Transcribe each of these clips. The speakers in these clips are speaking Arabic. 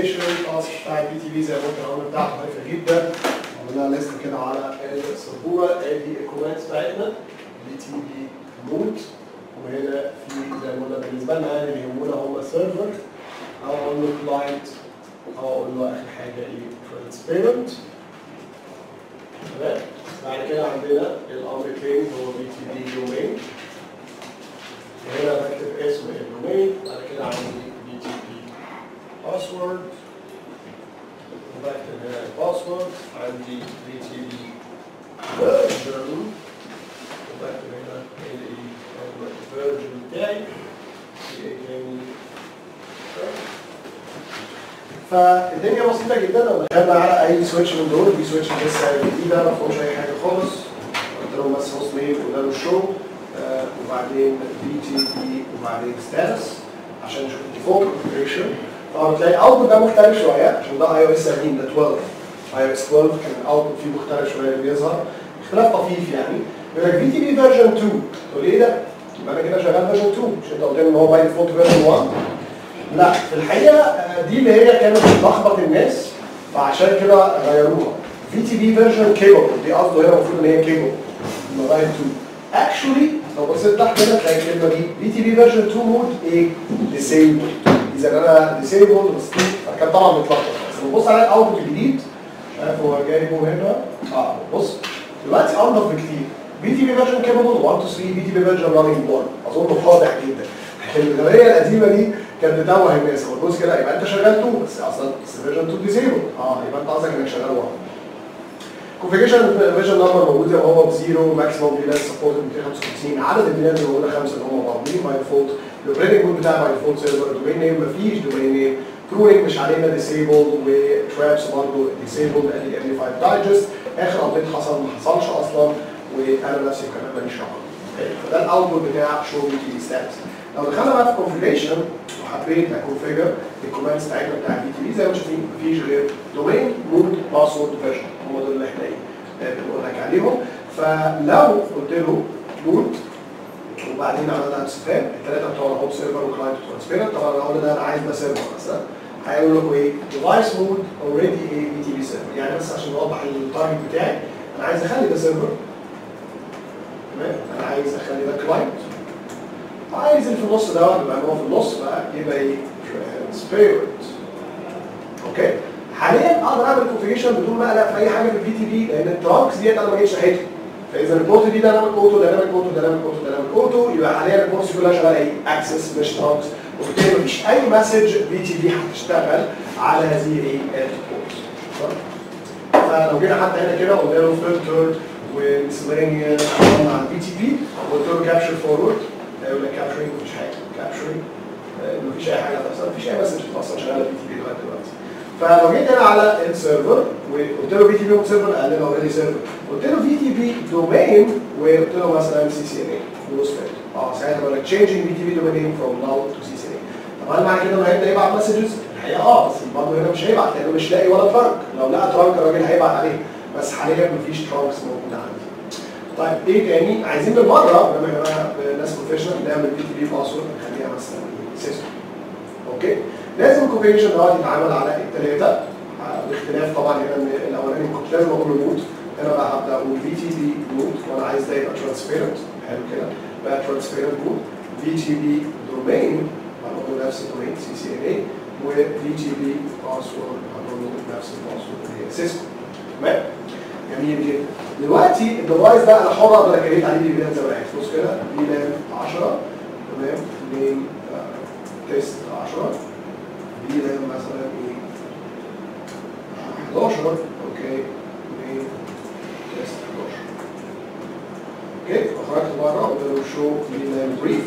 الفاصل بتاع البي تي بي زي ما قلت العمر بتاعها ضعيفه جدا. عملنا ليست كده على السبوره، ادي الكومات بتاعتنا بي تي بي موت، وهنا في زي ما قلنا بالنسبه لنا اللي يهمنا هو السيرفر، او اقول له كلاينت، او اقول له اخر حاجه ايه ترانسبيرنت. تمام، بعد كده عندنا الامر الثاني هو بي تي بي دومين، وهنا بكتب اسم الدومين، بعد كده عندي بي تي بي باسورد، وبكتب هنا الباسورد، عندي بي تي بي فيرجن، وبكتب هنا الفيرجن بتاعي، في ايه تاني؟ فالدنيا بسيطة جدا. لو دخلنا على أي سويتش من دول، دي سويتش لسه جديدة ما فيهوش أي حاجة خالص، قلت لهم بس هوست نيم وده له الشو، وبعدين بي تي بي وبعدين ستاتس عشان نشوف الديفولت كونفيجريشن. طبعا بتلاقي الاوتبوت ده مختلف شويه عشان ده اي او اس 17، ده 12، اي او اس 12 كان الاوتبوت فيه مختلف شويه، اللي بيظهر اختلاف طفيف يعني. يقول لك بي تي بي فيرجن 2، تقول ايه ده؟ يبقى انا كده شغال فيرجن 2، مش انت قلت لي ان هو باي ديفولت فيرجن 1؟ لا، في الحقيقه دي اللي هي كانت بتلخبط الناس، فعشان كده غيروها. بي تي بي فيرجن كيبل، دي قصده هنا المفروض ان هي كيبل، يبقى باي 2. اكشولي لو بصيت تحت هنا تلاقي الكلمه دي بي تي بي فيرجن 2 مود ايه؟ ديسيبل. اذا انا ديسيبل بس كان طبعا متلخبط، بس ببص على الاوتبوت الجديد شايف هو جايبه هنا. بص دلوقتي انضف بكتير. بي تي بي فيرجن كابل 1 تو 3، بي تي بي فيرجن راننج 1، اظن واضح جدا. الغاليه القديمه دي كانت بتوه الناس، بص كده يبقى انت شغال 2 بس اصلا فيرجن 2 ديسيبل، يبقى انت قصدك انك شغال 1. كونفيجريشن فيجن نمبر موجود زي ما هو بزيرو، ماكسيموم بلاد سبورت 255، عدد البلاد اللي موجوده 5 اللي هم موجودين باي ديفولت، الاوبريتنج مود بتاع باي ديفولت سيرفر، دومين نيم مفيش دومين نيم، ترو نيم مش علينا ديسيبل، وترابس برضه ديسيبل، ادي ام 5 دايجست، اخر ابديت حصل ما حصلش اصلا، وانا نفس الكلام ماليش دعوه. فده الاوتبوت بتاع شو بي تي بي ستاتس. لو دخلنا بقى في كونفيجريشن وحبيت اكونفيجر الكوماندز بتاعتنا بتاع بي تي بي زي ما انتم شايفين مفيش غير دومين مود باسورد فيرجن، هم دول اللي احنا بنقول لك عليهم. فلو قلت له مود وبعدين عملنا امسترام الثلاثه بتوع الهوب سيرفر وكلاينت وترانسبيرنت، طبعا انا قلنا ده انا عايز ده سيرفر مثلا، هيقول لكم ايه؟ ديفايس مود اوريدي ايه بي تي بي سيرفر، يعني بس عشان اوضح التارجت بتاعي انا عايز اخلي ده سيرفر، تمام؟ انا عايز اخلي ده كلاينت، عايز اللي في النص ده بقى ان هو في النص بقى يبقى ايه؟ ترانسبيرنت. اوكي؟ حاليا اقدر اعمل كونفيجريشن بدون ما اقلق في اي حاجه في البي تي بي، لان الترانكس ديت انا ما جيتش ناحيتها. فاذا البورت دي دايناميك اوتو دايناميك اوتو دايناميك اوتو دايناميك اوتو، يبقى حاليا البورتس كلها شغاله ايه؟ اكسس مش ترانكس، وبالتالي مفيش اي مسج بي تي بي هتشتغل على هذه ايه؟ البورتس. فلو جينا حتى هنا كده قلنا له فلتر ومسلينيا عملنا على البي تي بي، قلت له كابشر فورورد، هيقول لك كابشرنج مفيش حاجه، كابشرنج مفيش اي حاجه هتحصل، مفيش اي مسج هتحصل شغاله بي تي بي لغايه دلوقتي. فلو جيت انا على السيرفر وقلت له بي تي بي هوم سيرفر، قال لي اوريدي سيرفر، قلت له بي تي بي دومين، وقلت له مثلا سي سي ان اي كلوز فيلد، ساعتها بقول لك تشينجينج بي تي بي دومين فروم ناو تو سي سي ان اي. طب هل معنى كده انه هيبدا يبعت مسجز؟ الحقيقه بس برضه هنا مش هيبعت لانه مش لاقي ولا ترانك، لو لقى ترانك الراجل هيبعت عليه، بس حاليا مفيش ترانكس موجوده عندي. طيب ايه تاني؟ عايزين بالمره بما اننا ناس بروفيشنال نعمل بي تي بي باسورد نخليها مثلا سيستم. اوكي؟ لازم الكونفيجريشن دلوقتي يتعامل على الثلاثه، باختلاف طبعا هنا ان الاولاني ما كنتش لازم اقول له مود، هنا بقى هبدا اقول بي تي بي مود، وانا عايز ده يبقى ترانسبيرنت، حلو كده، بقى ترانسبيرنت مود، بي تي بي دومين هنقول له نفس الدومين سي سي ان اي، وبي تي بي باسورد هنقول له نفس الباسورد اللي هي سيسكو، تمام؟ جميل جدا. دلوقتي الديفايس ده انا حر اقدر اكريت عليه بي لان زي ما عايز، بص كده بي لان 10 تمام، نيم تيست 10 دي مثلا ايه 11، اوكي ايه تيست 11، اوكي فخرجت بره وقلت له شو بيلان بريف،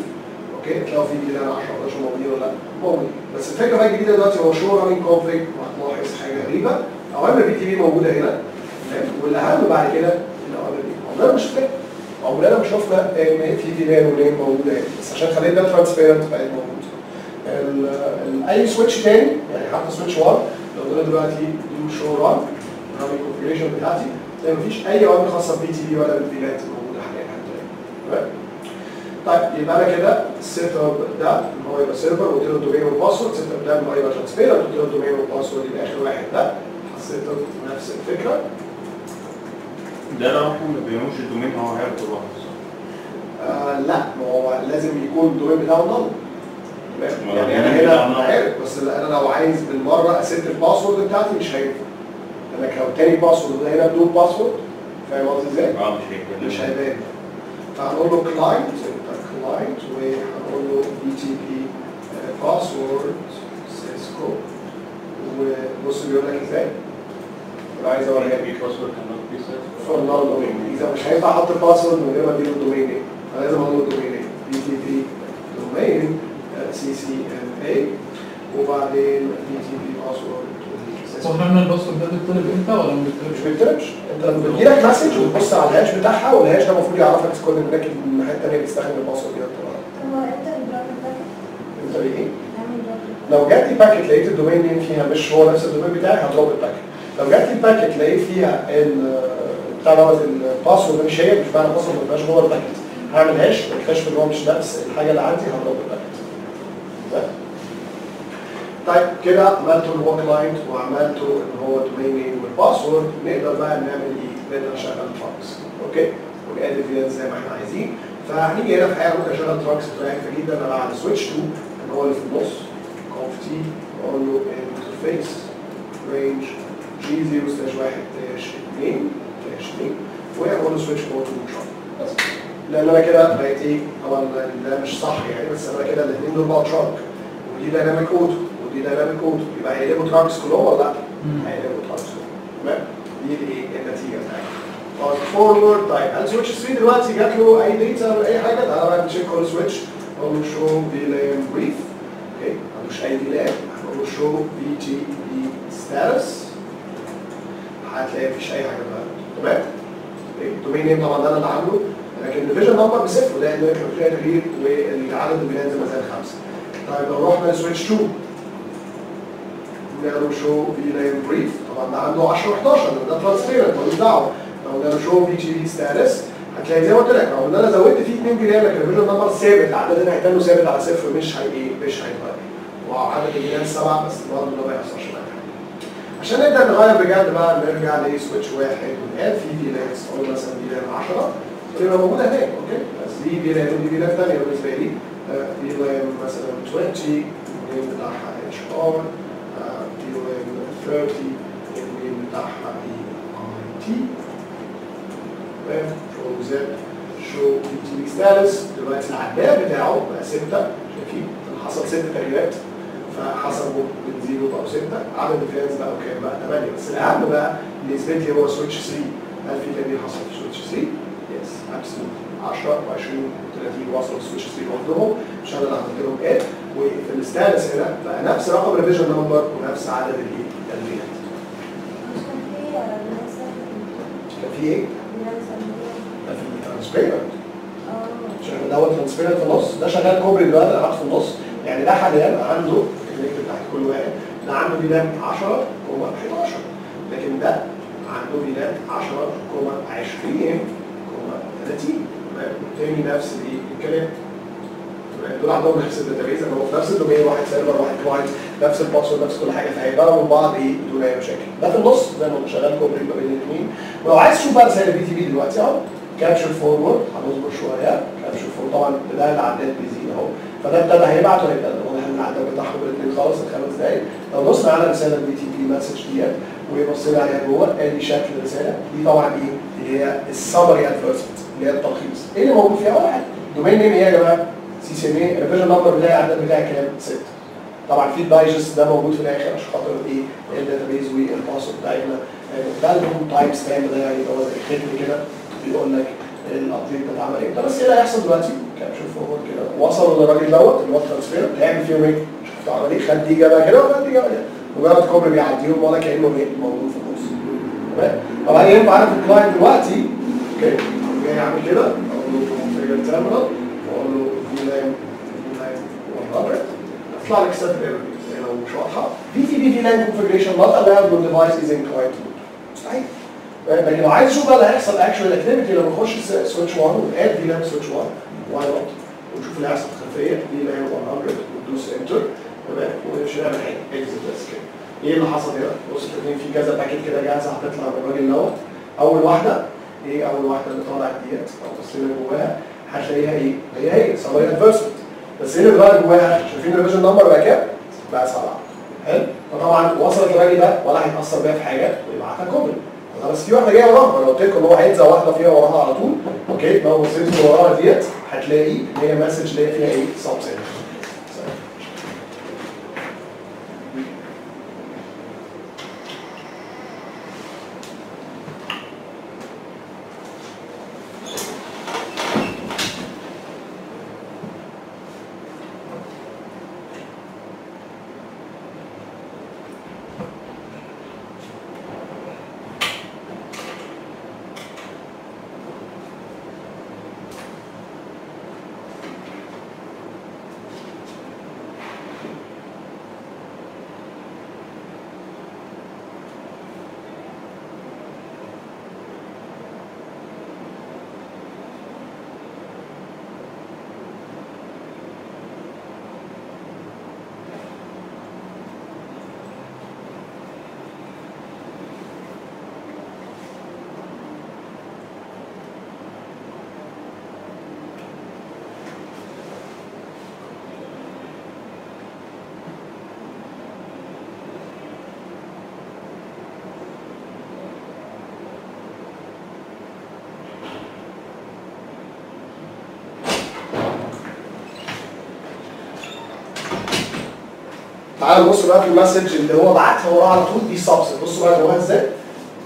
اوكي تلاقوا في بيلان 10 11 موجودين ولا لا؟ موجودين، بس الفكره بقى الجديده دلوقتي هو شو راننج كونفليكت، وهتلاحظ حاجه غريبه، اوامر بي تي بي موجوده هنا، والاهم بعد كده الاوامر دي عمرنا ما شفناها، عمرنا ما شفنا ان في بيلان ولين موجوده هنا، بس عشان خلينا ده ترانسبيرنت بقت موجوده. اي سويتش تاني يعني حتى سويتش 1 لو قلنا دلوقتي دو شو ران رامي الكونفيجريشن بتاعتي تلاقي مفيش اي اوامر خاصه ببي تي بي ولا بالبيانات الموجوده حاليا حتى. تمام؟ طيب يبقى انا كده السيرفر ده ان هو يبقى سيرفر وادي له الدومين والباسورد، السيرفر ده ان هو يبقى ترانسبيرنت وادي له الدومين والباسورد يبقى اخر واحد ده. حسيت نفس الفكره؟ ده لو ما بينوش الدومين هو هياخده لوحده. لا ما هو لازم يكون الدومين بتاعه نل. يعني انا هنا عارف، بس انا لو عايز بالمره اسيت الباسورد بتاعتي مش هينفع. انا لو تاني باسورد ده هنا بدون باسورد فاهم قصدي ازاي؟ مش هيبان. فهنقول له كلاينت كلاينت وهنقول له بي تي بي باسورد سيسكو. وبص بيقول لك ازاي؟ انا عايز اوريك الباسورد كانت بي سيت فور نال دومين. اذا مش هينفع احط الباسورد من غير ما اديله الدومين نيم، فلازم اقول له الدومين نيم بي تي بي دومين سي سي ام اي وبعدين بي تي بي باسورد. هو احنا الباسورد ده بيطلب امتى ولا ما بيطلبش؟ ما بيطلبش، انت بتجيلك مسج وتبص على الهاش بتاعها، والهاش ده المفروض يعرفك سكواد هناك من حته ثانيه بيستخدم الباسورد ده. طب هو امتى البرايفت باكيت؟ امتى ايه؟ لو جات لي باكيت لقيت الدومين نيم فيها مش هو نفس الدومين بتاعي هضرب الباكيت. لو جات لي باكيت لقيت فيها بتاع دوت الباسورد مش هي، مش بقى الباسورد ما تبقاش جوه الباكيت، هعمل هاش واكتشف ان هو مش نفس الحاجه اللي عندي هضرب الباكيت. طيب كده عملتوا الوك لاينت وعملتوا ان هو الدومين نيم والباسورد، نقدر بقى نعمل ايه؟ نقدر نشغل تراكس، اوكي؟ ونقلب فيها زي ما احنا عايزين، فهنيجي هنا في حاجه ممكن اشغل تراكس بطريقه خفيفه جدا. انا على سويتش 2 اللي هو اللي في النص كونف تي واقول له انترفيس رينج جي 0/1-2 واقول له سويتش مود تو تراك بس. لان انا كده بقيت ايه؟ طبعا ده مش صح يعني، بس انا كده الاثنين دول بقى تراك، ودي دايناميك اوتو دي دايناميك اوتو، يبقى هيقلبوا تراكس كلهم ولا لا؟ هيقلبوا تراكس كلهم، تمام؟ دي الايه؟ النتيجه بتاعتنا. فاست فورورد. طيب هل سويتش 3 دلوقتي جات له اي داتا ولا اي حاجه؟ تعالى بقى نشيك كل سويتش، نقول له شو ديلام بريف، اوكي؟ ملوش اي ديلام، هنقول له شو بي تي بي ستاتس، هتلاقي مفيش اي حاجه اتغيرت، تمام؟ الدومين نيم طبعا ده انا اللي عامله، لكن الديفيجن نمبر بصفر لان كان فيها تغيير والعدد بينزل مثلا 5. طيب لو رحنا لسويتش 2 نعمل شو بي نيم بريف، طبعا ده عنده 10 و11 ده ترانسبيرنت مالوش دعوه. لو نعمل شو بي تي بي ستاتس هتلاقي زي ما قلت لك، رغم ان انا زودت فيه 2 جنيه لكن الفيجن نمبر ثابت، العدد اللي هيتقال له ثابت على صفر مش هيتغير، وعدد الجنيهات 7 بس برضه ده ما يحصلش معانا. عشان نبدا نغير بجد بقى نرجع لسويتش 1 ونقال في دي لان قول مثلا دي لان 10 تبقى موجوده هناك، اوكي؟ بس دي لان ودي لان ثانيه بالنسبه لي، دي لان مثلا 20 النيم بتاعها اتش ار، دي لان 30 النيم بتاعها اي اي تي، تمام؟ شو زد شو بي تي بي ستاتس. دلوقتي العداد بتاعه بقى 6، شايفين؟ حصل 6 تغييرات، فحسبه من 0 بقوا 6، عدد الفيلز بقوا كام بقى؟ 8. بس الاهم بقى بالنسبه لي هو سويتش 3، هل في تغيير حصل في سويتش 3؟ يس ابسولوت 10 و20 و30 وصلوا لسويتش 3 لوحدهم، مش انا اللي هحط لهم ايه، وفي الستاتس هنا بقى نفس رقم الريفيجن نمبر ونفس عدد الايه؟ التغييرات. كان في ايه؟ كان في ترانسبيرنت. شغال دوت ترانسبيرنت في النص، ده شغال كوبري دلوقتي قاعد في النص، يعني ده حاليا عنده الكتب بتاعت كل واحد، ده عنده بيلان 10، 11، لكن ده عنده بيلان 10، 20، 30، تاني نفس الايه؟ الكلام. دول عندهم نفس الداتابيز، اللي هو في نفس الدومين، واحد سيرفر واحد كلاينت، نفس الباسورد نفس كل حاجه، فهيبقوا من بعض ايه؟ بدون اي مشاكل. ده في النص زي ما شغال كوبري ما بين الاثنين. ولو عايز تشوف بقى رساله بي تي بي دلوقتي اهو، كابشر فورورد، هنصبر شويه، كابشر فورورد طبعا ده اللي عداد بيزيد اهو. فده ابتدى هيبعت وهيبقى واضح ان العدد بتاعهم الاثنين خلاص ال 5 دقايق. لو بصنا على رساله البي تي بي مسج ديت وبصينا عليها جوه ادي شكل الرساله دي، طبعا ايه؟ اللي هي السمري ادفيرسمنت اللي هي التلخيص. ايه اللي موجود فيها؟ واحد دومين نيم ايه يا جماعه؟ سي سي ام اي، الريفيجن نمبر بتاعي العدد بتاعي كام؟ 6. طبعا في الدايجست ده موجود في الاخر عشان خاطر ايه؟ الداتابيز والباسورد بتاعنا بتاعهم تايم ستامب ده، يعني هو زي الختم كده بيقول لك الابديت ده اتعمل ايه. بس ايه اللي هيحصل دلوقتي؟ كابشن فورورد كده وصلوا للراجل دوت اللي هو الترانسبيرنت، هيعمل فيهم ايه؟ شفت عمل ايه؟ خد دي جابها كده وخد دي جابها كده، مجرد كوبري بيعديهم ولا كانهم ايه؟ موجود في النص، تمام؟ طبعا ينفع انا في الكلاينت دلوقتي اوكي جاي اعمل كده، اقول له كونفيجر تيرمينال واقول له فيلان 100، اطلع لك سطر ايرور لو مش واضحه. بي تي بي فيلان كونفيجريشن نوت الاود يور ديفايس از ان كلاينت مود، مستحيل. لكن لو عايز اشوف بقى اللي هيحصل اكشوال اكتيفيتي لما اخش سويتش 1 واد فيلان سويتش 1 واي نوت، ونشوف اللي هيحصل خلفيه دي اللي هي 100 وتدوس انتر تمام ومش هنعمل حاجه اكزت بس كده. ايه اللي حصل هنا؟ بص الاثنين في كذا باكيت كده جاهزه هتطلع من الراجل دوت. اول واحده ايه؟ اول واحده اللي طالعه ديت او بص لنا جواها هتلاقيها ايه؟ هي سوي ادفانسمنت بس هنا بقى جواها شايفين الريفيجن نمبر بقى كام؟ بقى 7 حلو؟ فطبعا وصلت الراجل ده ولا هيتاثر بيها في حاجه ويبعتها كوبل بس في واحده جايه وراها انا قلت لكم ان هو هينزل واحده فيها وراها على طول اوكي لو بصيت وراها ديت هتلاقي هي مسج لاقي فيها ايه؟ سبسيت تعالوا بصوا بقى في المسج اللي هو بعتها وراه على طول دي سبسيت بصوا بقى جواها ازاي؟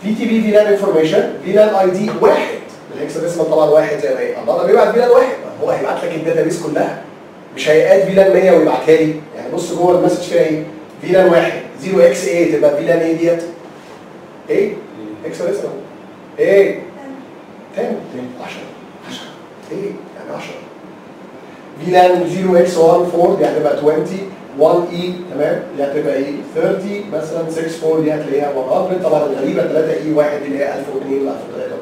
في تي بي في لان انفورميشن في لان اي دي واحد الهكساديسمال طبعا واحد زي ما هي الله ده بيبعت في لان واحد هو هيبعت لك الداتا بيس كلها مش هيقاد في لان 100 ويبعتها لي يعني بص جوه المسج فيها ايه؟ في لان واحد 0 اكس ايه تبقى في لان ايه ديت؟ ايه؟ هكساديسمال ايه؟ تاني 10 10 ايه؟ يعني 10 في لان 0 اكس 1 4 يعني تبقى 20 1 اي تمام دي هتبقى ايه 30 مثلا 6 4 دي هتلاقيها 100 طبعا الغريبه 3 اي 1 اللي هي 1002 1003 وهكذا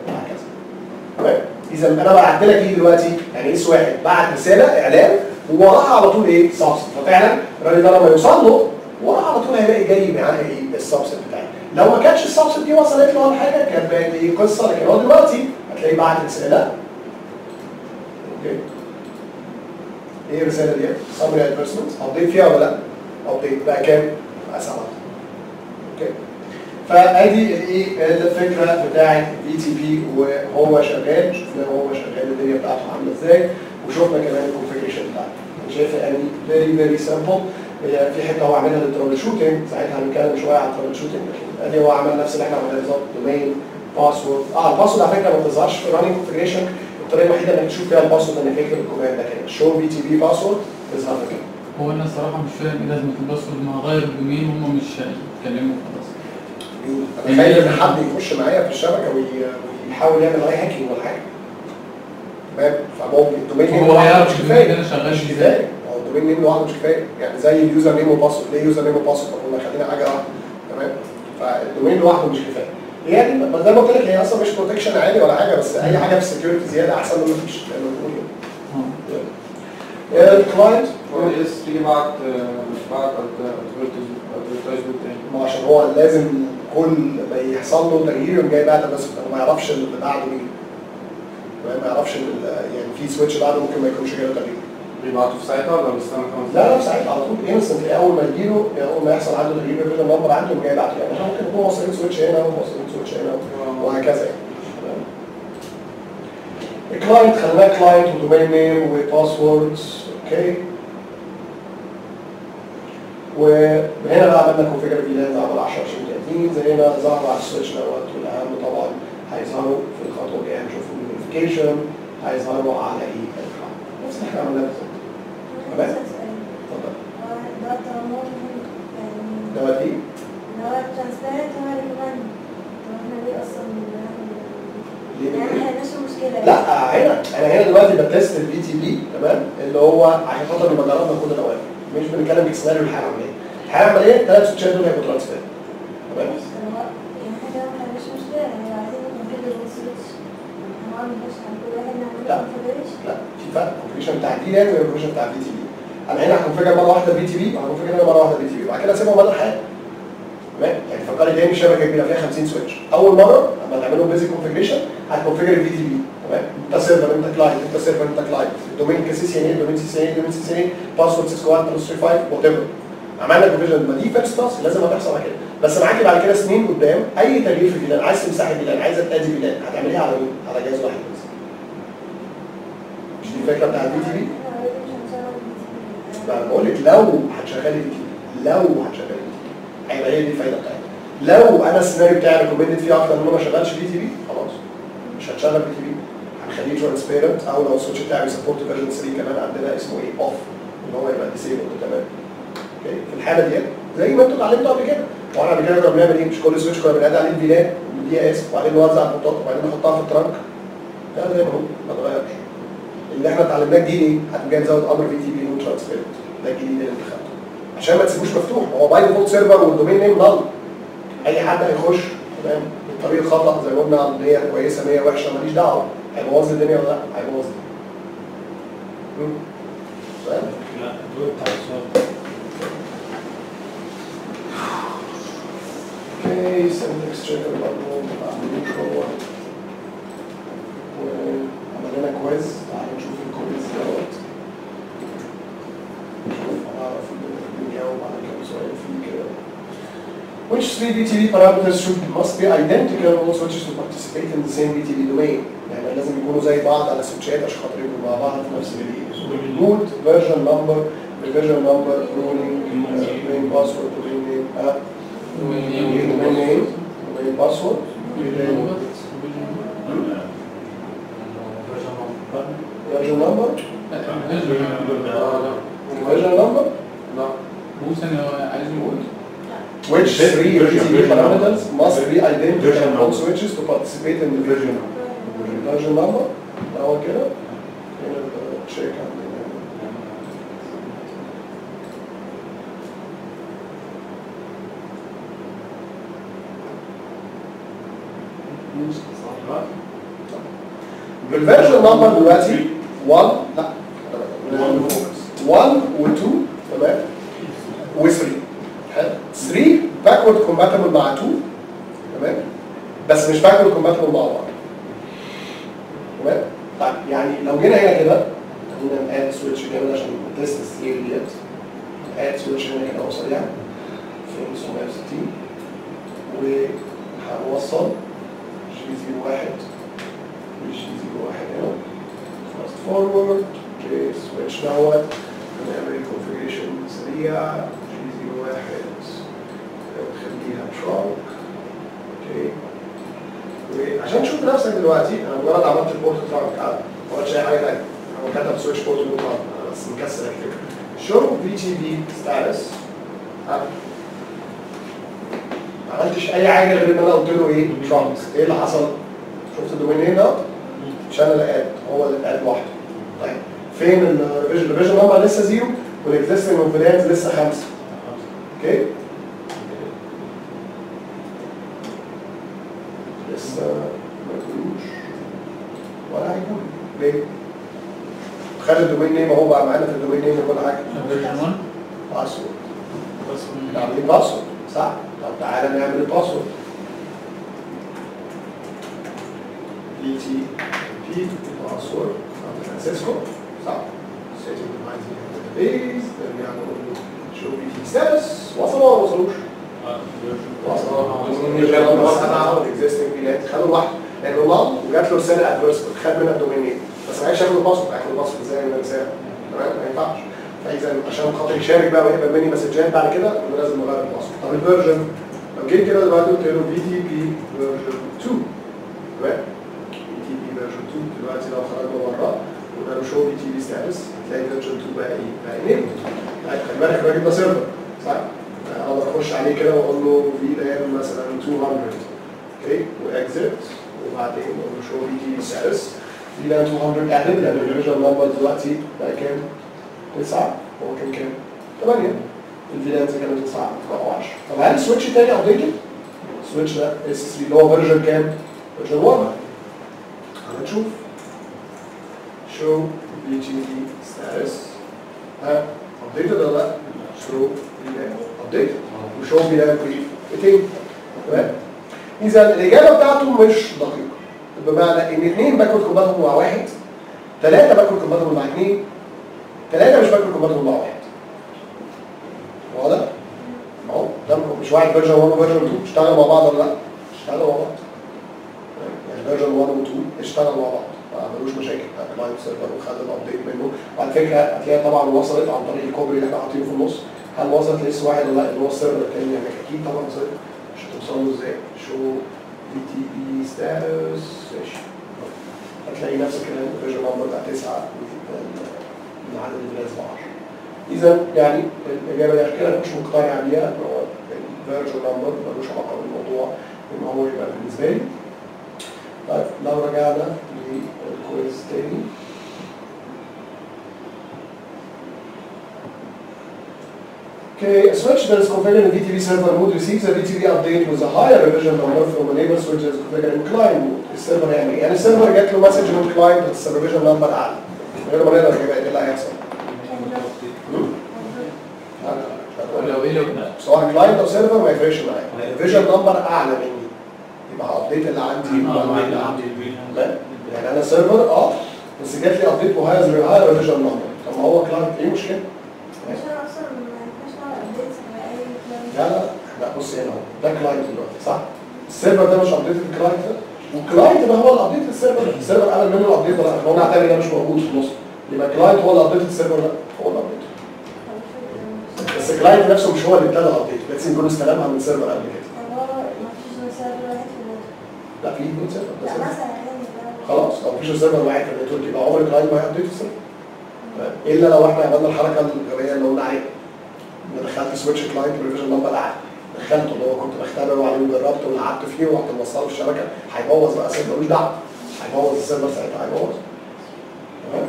تمام اذا انا بعت لك ايه دلوقتي يعني اس واحد بعت رساله اعلان ووراها على طول ايه سبسيت ففعلا الراجل ده لما يوصل له وراها على طول هيلاقي جاي معاه ايه السبسيت بتاعي لو ما كانتش السبسيت دي وصلت له ولا حاجه كانت بقت ايه قصه لكن هو دلوقتي هتلاقيه بعت رساله اوكي ايه الرساله دي؟ سامري ادفيرسمنت ابديت فيها ولا لا؟ ابديت بقى كام؟ بقى 7 اوكي؟ فادي الايه الفكره بتاعت في تي بي وهو شغال شفنا وهو شغال الدنيا بتاعته عامله ازاي وشفنا كمان الكونفيجريشن بتاعته انا شايفها يعني فيري فيري سامبل في حته هو عاملها للترابل شوتنج ساعتها هنتكلم شويه على الترابل شوتنج لكن ادي هو عمل نفس اللي احنا عملناه بالظبط دومين باسورد الباسورد على فكره ما بتظهرش في الراننج كونفيجريشن الطريقه الوحيده انك تشوف فيها الباسورد انك تكتب الكوماند ده كده شو بي تي بي باسورد تظهر لك هو انا الصراحه مش فاهم ايه لازمه الباسورد ما هغير الدومين هم مش هيتكلموا خلاص تخيل ان حد يخش معايا في الشبكه ويحاول يعمل اي هاكينج ولا حاجه تمام فممكن الدومين نيم لوحده مش كفايه انا شغال ازاي هو الدومين نيم لوحده مش كفايه يعني زي اليوزر نيم وباسورد ليه يوزر نيم وباسورد قلنا خلينا حاجه واحده تمام فالدومين لوحده مش كفايه يعني زي ما قلت لك هي اصلا مش بروتكشن عالي ولا حاجه بس اي حاجه في السكيورتي زياده احسن من مفيش لما نقول يعني. الكلاينت اس 3 بعت ادفرتايزمنت تاني ما عشان هو لازم كل ما يحصل له تغيير يقوم جاي بعت بس ما يعرفش اللي بعده مين ما يعرفش يعني في سويتش بعده ممكن ما يكونش جاي له تغيير بيبعتوا في ساعتها ولا بيستنى كمان لا في ساعتها على طول انستنت اول ما يجيله اول ما يحصل عنده تغيير في النمبر عنده يقوم جاي يبعته يعني ممكن يكون واصلين سويتش هنا وواصلين سويتش هنا وهكذا يعني تمام الكلاينت خليناه كلاينت ودومين نيم وباسوردز اوكي وهنا بقى عملنا كونفيجر فيلان ظهر 10 20 30 زي هنا ظهر على السويتش دوت والاهم طبعا هيظهروا في الخطوه الجايه هنشوفوا النوتيفيكيشن هيظهروا على ايه بس احنا عملناها بالظبط اتفضل ده طماطم يعني دوت ايه؟ دوت ترانسبيرنت هو اللي بنعمله طب احنا ليه اصلا بنعمل يعني ما عندناش مشكله لا هنا انا هنا دلوقتي بتست البي تي بي تمام اللي هو عشان خاطر لما جربنا كل الاوقات مش بنتكلم بالسيناريو الحياه العمليه الحياه العمليه الثلاث سويتشات دول هيبقوا ترانسبيرنت تمام هو يعني حاجه ما عندناش مشكله يعني عايزين نعمل كل السويتش ما عندناش عن كل واحد نعمل لا لا يبقى الكونفيجريشن بتاع دي لان والكونفيجريشن بتاع بي تي بي. انا هنا هكونفيجر مره واحده بي تي بي وهكونفيجر هنا مره واحده بي تي بي وبعد كده اسيبهم بدل حاجه. تمام؟ يعني فكري تاني الشبكه كبيره فيها 50 سويتش، اول مره لما تعملوا بيزك كونفيجريشن هتكونفيجر البي تي بي. تمام؟ انت سيرفر انت كلاينت انت سيرفر انت كلاينت دومين كسي سي ان اي دومين سي سي ان اي دومين سي سي ان اي باسورد 61335 وات ايفر. عملنا كونفيجريشن ما دي فيرست باس لازم هتحصل على كده. بس معاكي بعد كده سنين قدام اي تغيير في البلان، عايز تمسحي بلان، عايز تأدي بلان، هتعمليها على مين؟ على جهاز واحد بس. مش دي الفكره بتاعت البي تي بي؟ ما انا بقول لك لو هتشغلي البي تي بي، لو هتشغلي البي تي بي هيبقى هي دي الفايده بتاعتها. لو انا السيناريو بتاعي ريكومندد فيه اكتر ان انا ما اشغلش بي تي بي خلاص مش هتشغل بي تي بي، هنخليه ترانسبيرنت او لو السويتش بتاعي بيسبورت فيرجن 3 كمان عندنا اسمه ايه؟ اوف ان هو يبقى ديسيبل تمام. اوكي؟ في الحاله دي زي ما انتوا اتعلمتوا قبل كده. واحنا قبل كده كنا بنعمل ايه؟ مش كل سويتش كنا بنعدي عليه الفيلان دي اس وبعدين نوزع البطاطا وبعدين نحطها في الترنك. ده زي ما هو ما اتغيرش. اللي احنا اتعلمناه الجديد ايه؟ هتبقى نزود امر في تي بي نون ترانسبيرنت. ده الجديد اللي انت خدته. عشان ما تسيبوش مفتوح، هو باي ديفولت سيرفر والدومين نيم نل. اي حد هيخش تمام بالطريق الخطا زي ما قلنا 100 كويسه 100 وحشه ماليش دعوه، هيبوظ الدنيا ولا لا؟ هيبوظ. تمام؟ لا الدور بتاع الصوت. Okay, so let's check about more about the neutral one. عملنا كويز، تعالوا نشوف الكويز دوت. نشوف هنعرف الدنيا وبعد كام سؤال فيه كده. Which three BTB parameters must be identical in all switches to participate in the same BTB domain؟ يعني لازم يكونوا زي بعض على السويتشات عشان خاطر يبقوا مع بعض في نفس البيئة. Root، version number، version number، rolling، domain password، domain name، والنيم والباسورد والفيرجن نمبر الفيرجن نمبر لا بص انا عايز اقول which three BTB parameters must be identical in all switches to participate in the version version number اهو كده تشيك بالفيرجن نمبر دلوقتي 1 لا 1 و2 تمام و3 حلو 3 باكورد كومباتبل مع 2 تمام بس مش باكورد كومباتبل مع بعض تمام. طيب يعني لو جينا هنا كده خلينا اد سويتش جامد عشان تست السير ديت اد سويتش هنا كده وصلنا في 560 وهنوصل جي 01 ماشي جي 01 هنا فاست فورورد جي سويتش دوت هنعمل الكونفيجريشن سريع جي 01 نخليها ترانك اوكي وعشان تشوف نفسك دلوقتي انا مجرد عملت البورت ترانك ما قلتش اي حاجه ثانيه انا كتبت سويتش بورت ترانك انا بس مكسر الفكره شو بي تي بي ستاتس ما عملتش اي حاجه غير ان انا قلت له ايه؟ ترانكس، ايه اللي حصل؟ شفت الدومينين دوت؟ شانل اد هو اللي اتقال لوحده. طيب فين الريفيجن؟ الريفيجن نمبر لسه زيرو والاكزيستنج كونفيدنس لسه خمسه. اوكي؟ لسه ما يقولوش ولا هيقول ليه؟ خلي الدومين نيم اهو بقى معانا في الدومين نيم وكل حاجه. باسورد. عاملين باسورد صح؟ طب تعالى نعمل الباسورد بي تي بي باسورد سان فرانسيسكو صح سيتنج مايتي بيز نرجع نقول له شو بي تي ستاتس وصل ولا ما وصلوش؟ وصل اكزيستنج بلاد خدوا لوحده لانه نال وجات له رساله ادفيرس خد منها الدومينين بس ما عرفش ياخد الباسورد هياخد الباسورد ازاي من الرساله تمام ما ينفعش فاذا عشان خاطر يشارك بقى ويقبل مني مسجات بعد كده انا لازم اغير الباسورد. طب الفيرجن لو جيت كده دلوقتي قلت له بي تي بي فيرجن 2 تمام بي تي بي فيرجن 2 دلوقتي لو خرجنا بره وقلنا له شو بي تي بي ستاتس هتلاقي فيرجن 2 بقى ايه؟ بقى انيبل. يعني خلي بالك الراجل ده سيرفر صح؟ انا بخش عليه كده واقول له فيلان مثلا 200 اوكي واكزيت وبعدين اقول له شو بي تي بي ستاتس فيلان 200 اعلن لان الفيرجن نمبر دلوقتي بقى كام؟ 9 هو كان كام؟ 8 الفيلانز كانت 9 بقوا 10 طب هل السويتش التاني ابديتد؟ السويتش ده اس 3 اللي هو فيرجن كام؟ فيرجن 1 هنشوف show BGE status update الوضع show update وشو brief اثنين. تمام؟ إذا الإجابة بتاعته مش دقيقة، بمعنى إن اثنين باكل كومباتبل مع واحد، ثلاثة باكل كومباتبل مع اثنين، ثلاثة مش باكل كومباتبل مع واحد. واضح؟ أهو ده مش واحد فيرجن 1 وفيرجن 2 اشتغلوا مع بعض ولا لأ؟ اشتغلوا مع بعض. يعني فيرجن 1 و 2 اشتغلوا مع بعض، ما عملوش مشاكل، اللايف سيرفر وخد الابديت منه، وعلى فكرة هتلاقيها طبعا وصلت عن طريق الكوبري اللي احنا حاطينه في النص، هل وصلت لسه واحد ولا لأ؟ اللي هو السيرفر التاني يعني أكيد طبعا وصلت. مش هتوصل له ازاي؟ شو دي تي بي ستاتس ماشي، هتلاقي نفس الكلام الفيرجن 1 بتاع 9 من عدد الناس ب 10. إذا يعني الإجابة دي كده مش مقتنع بيها، إن هو الفيرجن نمبر ملوش علاقة بالموضوع إن هو يبقى بالنسبة لي. طيب لو رجعنا للكويز تاني Okay, a switch that is configured in VTB server mode receives a VTB update with a higher revision number from a neighbor switch that is configured in client mode. السيرفر هيعمل إيه؟ يعني السيرفر جات له مسج من الكلاينت بس الريفيجن نمبر أعلى. من غير ما نقدر نجيب إيه اللي هيحصل؟ سواء كلاينت أو سيرفر ما يفرقش معايا. الريفيجن نمبر أعلى مني. يبقى هأبديت اللي عندي تمام؟ يعني أنا سيرفر بس جات لي أبديت وهاير ريفيجن نمبر. طب ما هو كلاينت إيه المشكلة؟ لا بص هنا اهو ده كلاينت دلوقتي صح؟ السيرفر ده مش ابديت الكلاينت ده، والكلاينت ده هو اللي ابديت السيرفر، السيرفر قال منه الابديت ده احنا قلنا التاني ده مش موجود في النص، يبقى الكلاينت هو اللي ابديت السيرفر ده هو اللي ابديت. بس الكلاينت نفسه مش هو اللي ابتدى الابديت، لازم يكون استلام من السيرفر قبل كده. لا في اثنين سيرفر بس خلاص لو مفيش سيرفر واحد في النتورك يبقى عمر الكلاينت ما هيابديت السيرفر. الا لو احنا عملنا الحركه الغبيه اللي قلنا عليها. دخلت سويتش كلاينت بريفيجن نمبر اعلى، دخلته اللي هو كنت بختبره وعليه وجربته ولعبت فيه وقعدت موصله في الشبكه، هيبوظ بقى السيرفر ملوش دعوه، هيبوظ السيرفر ساعتها هيبوظ. تمام؟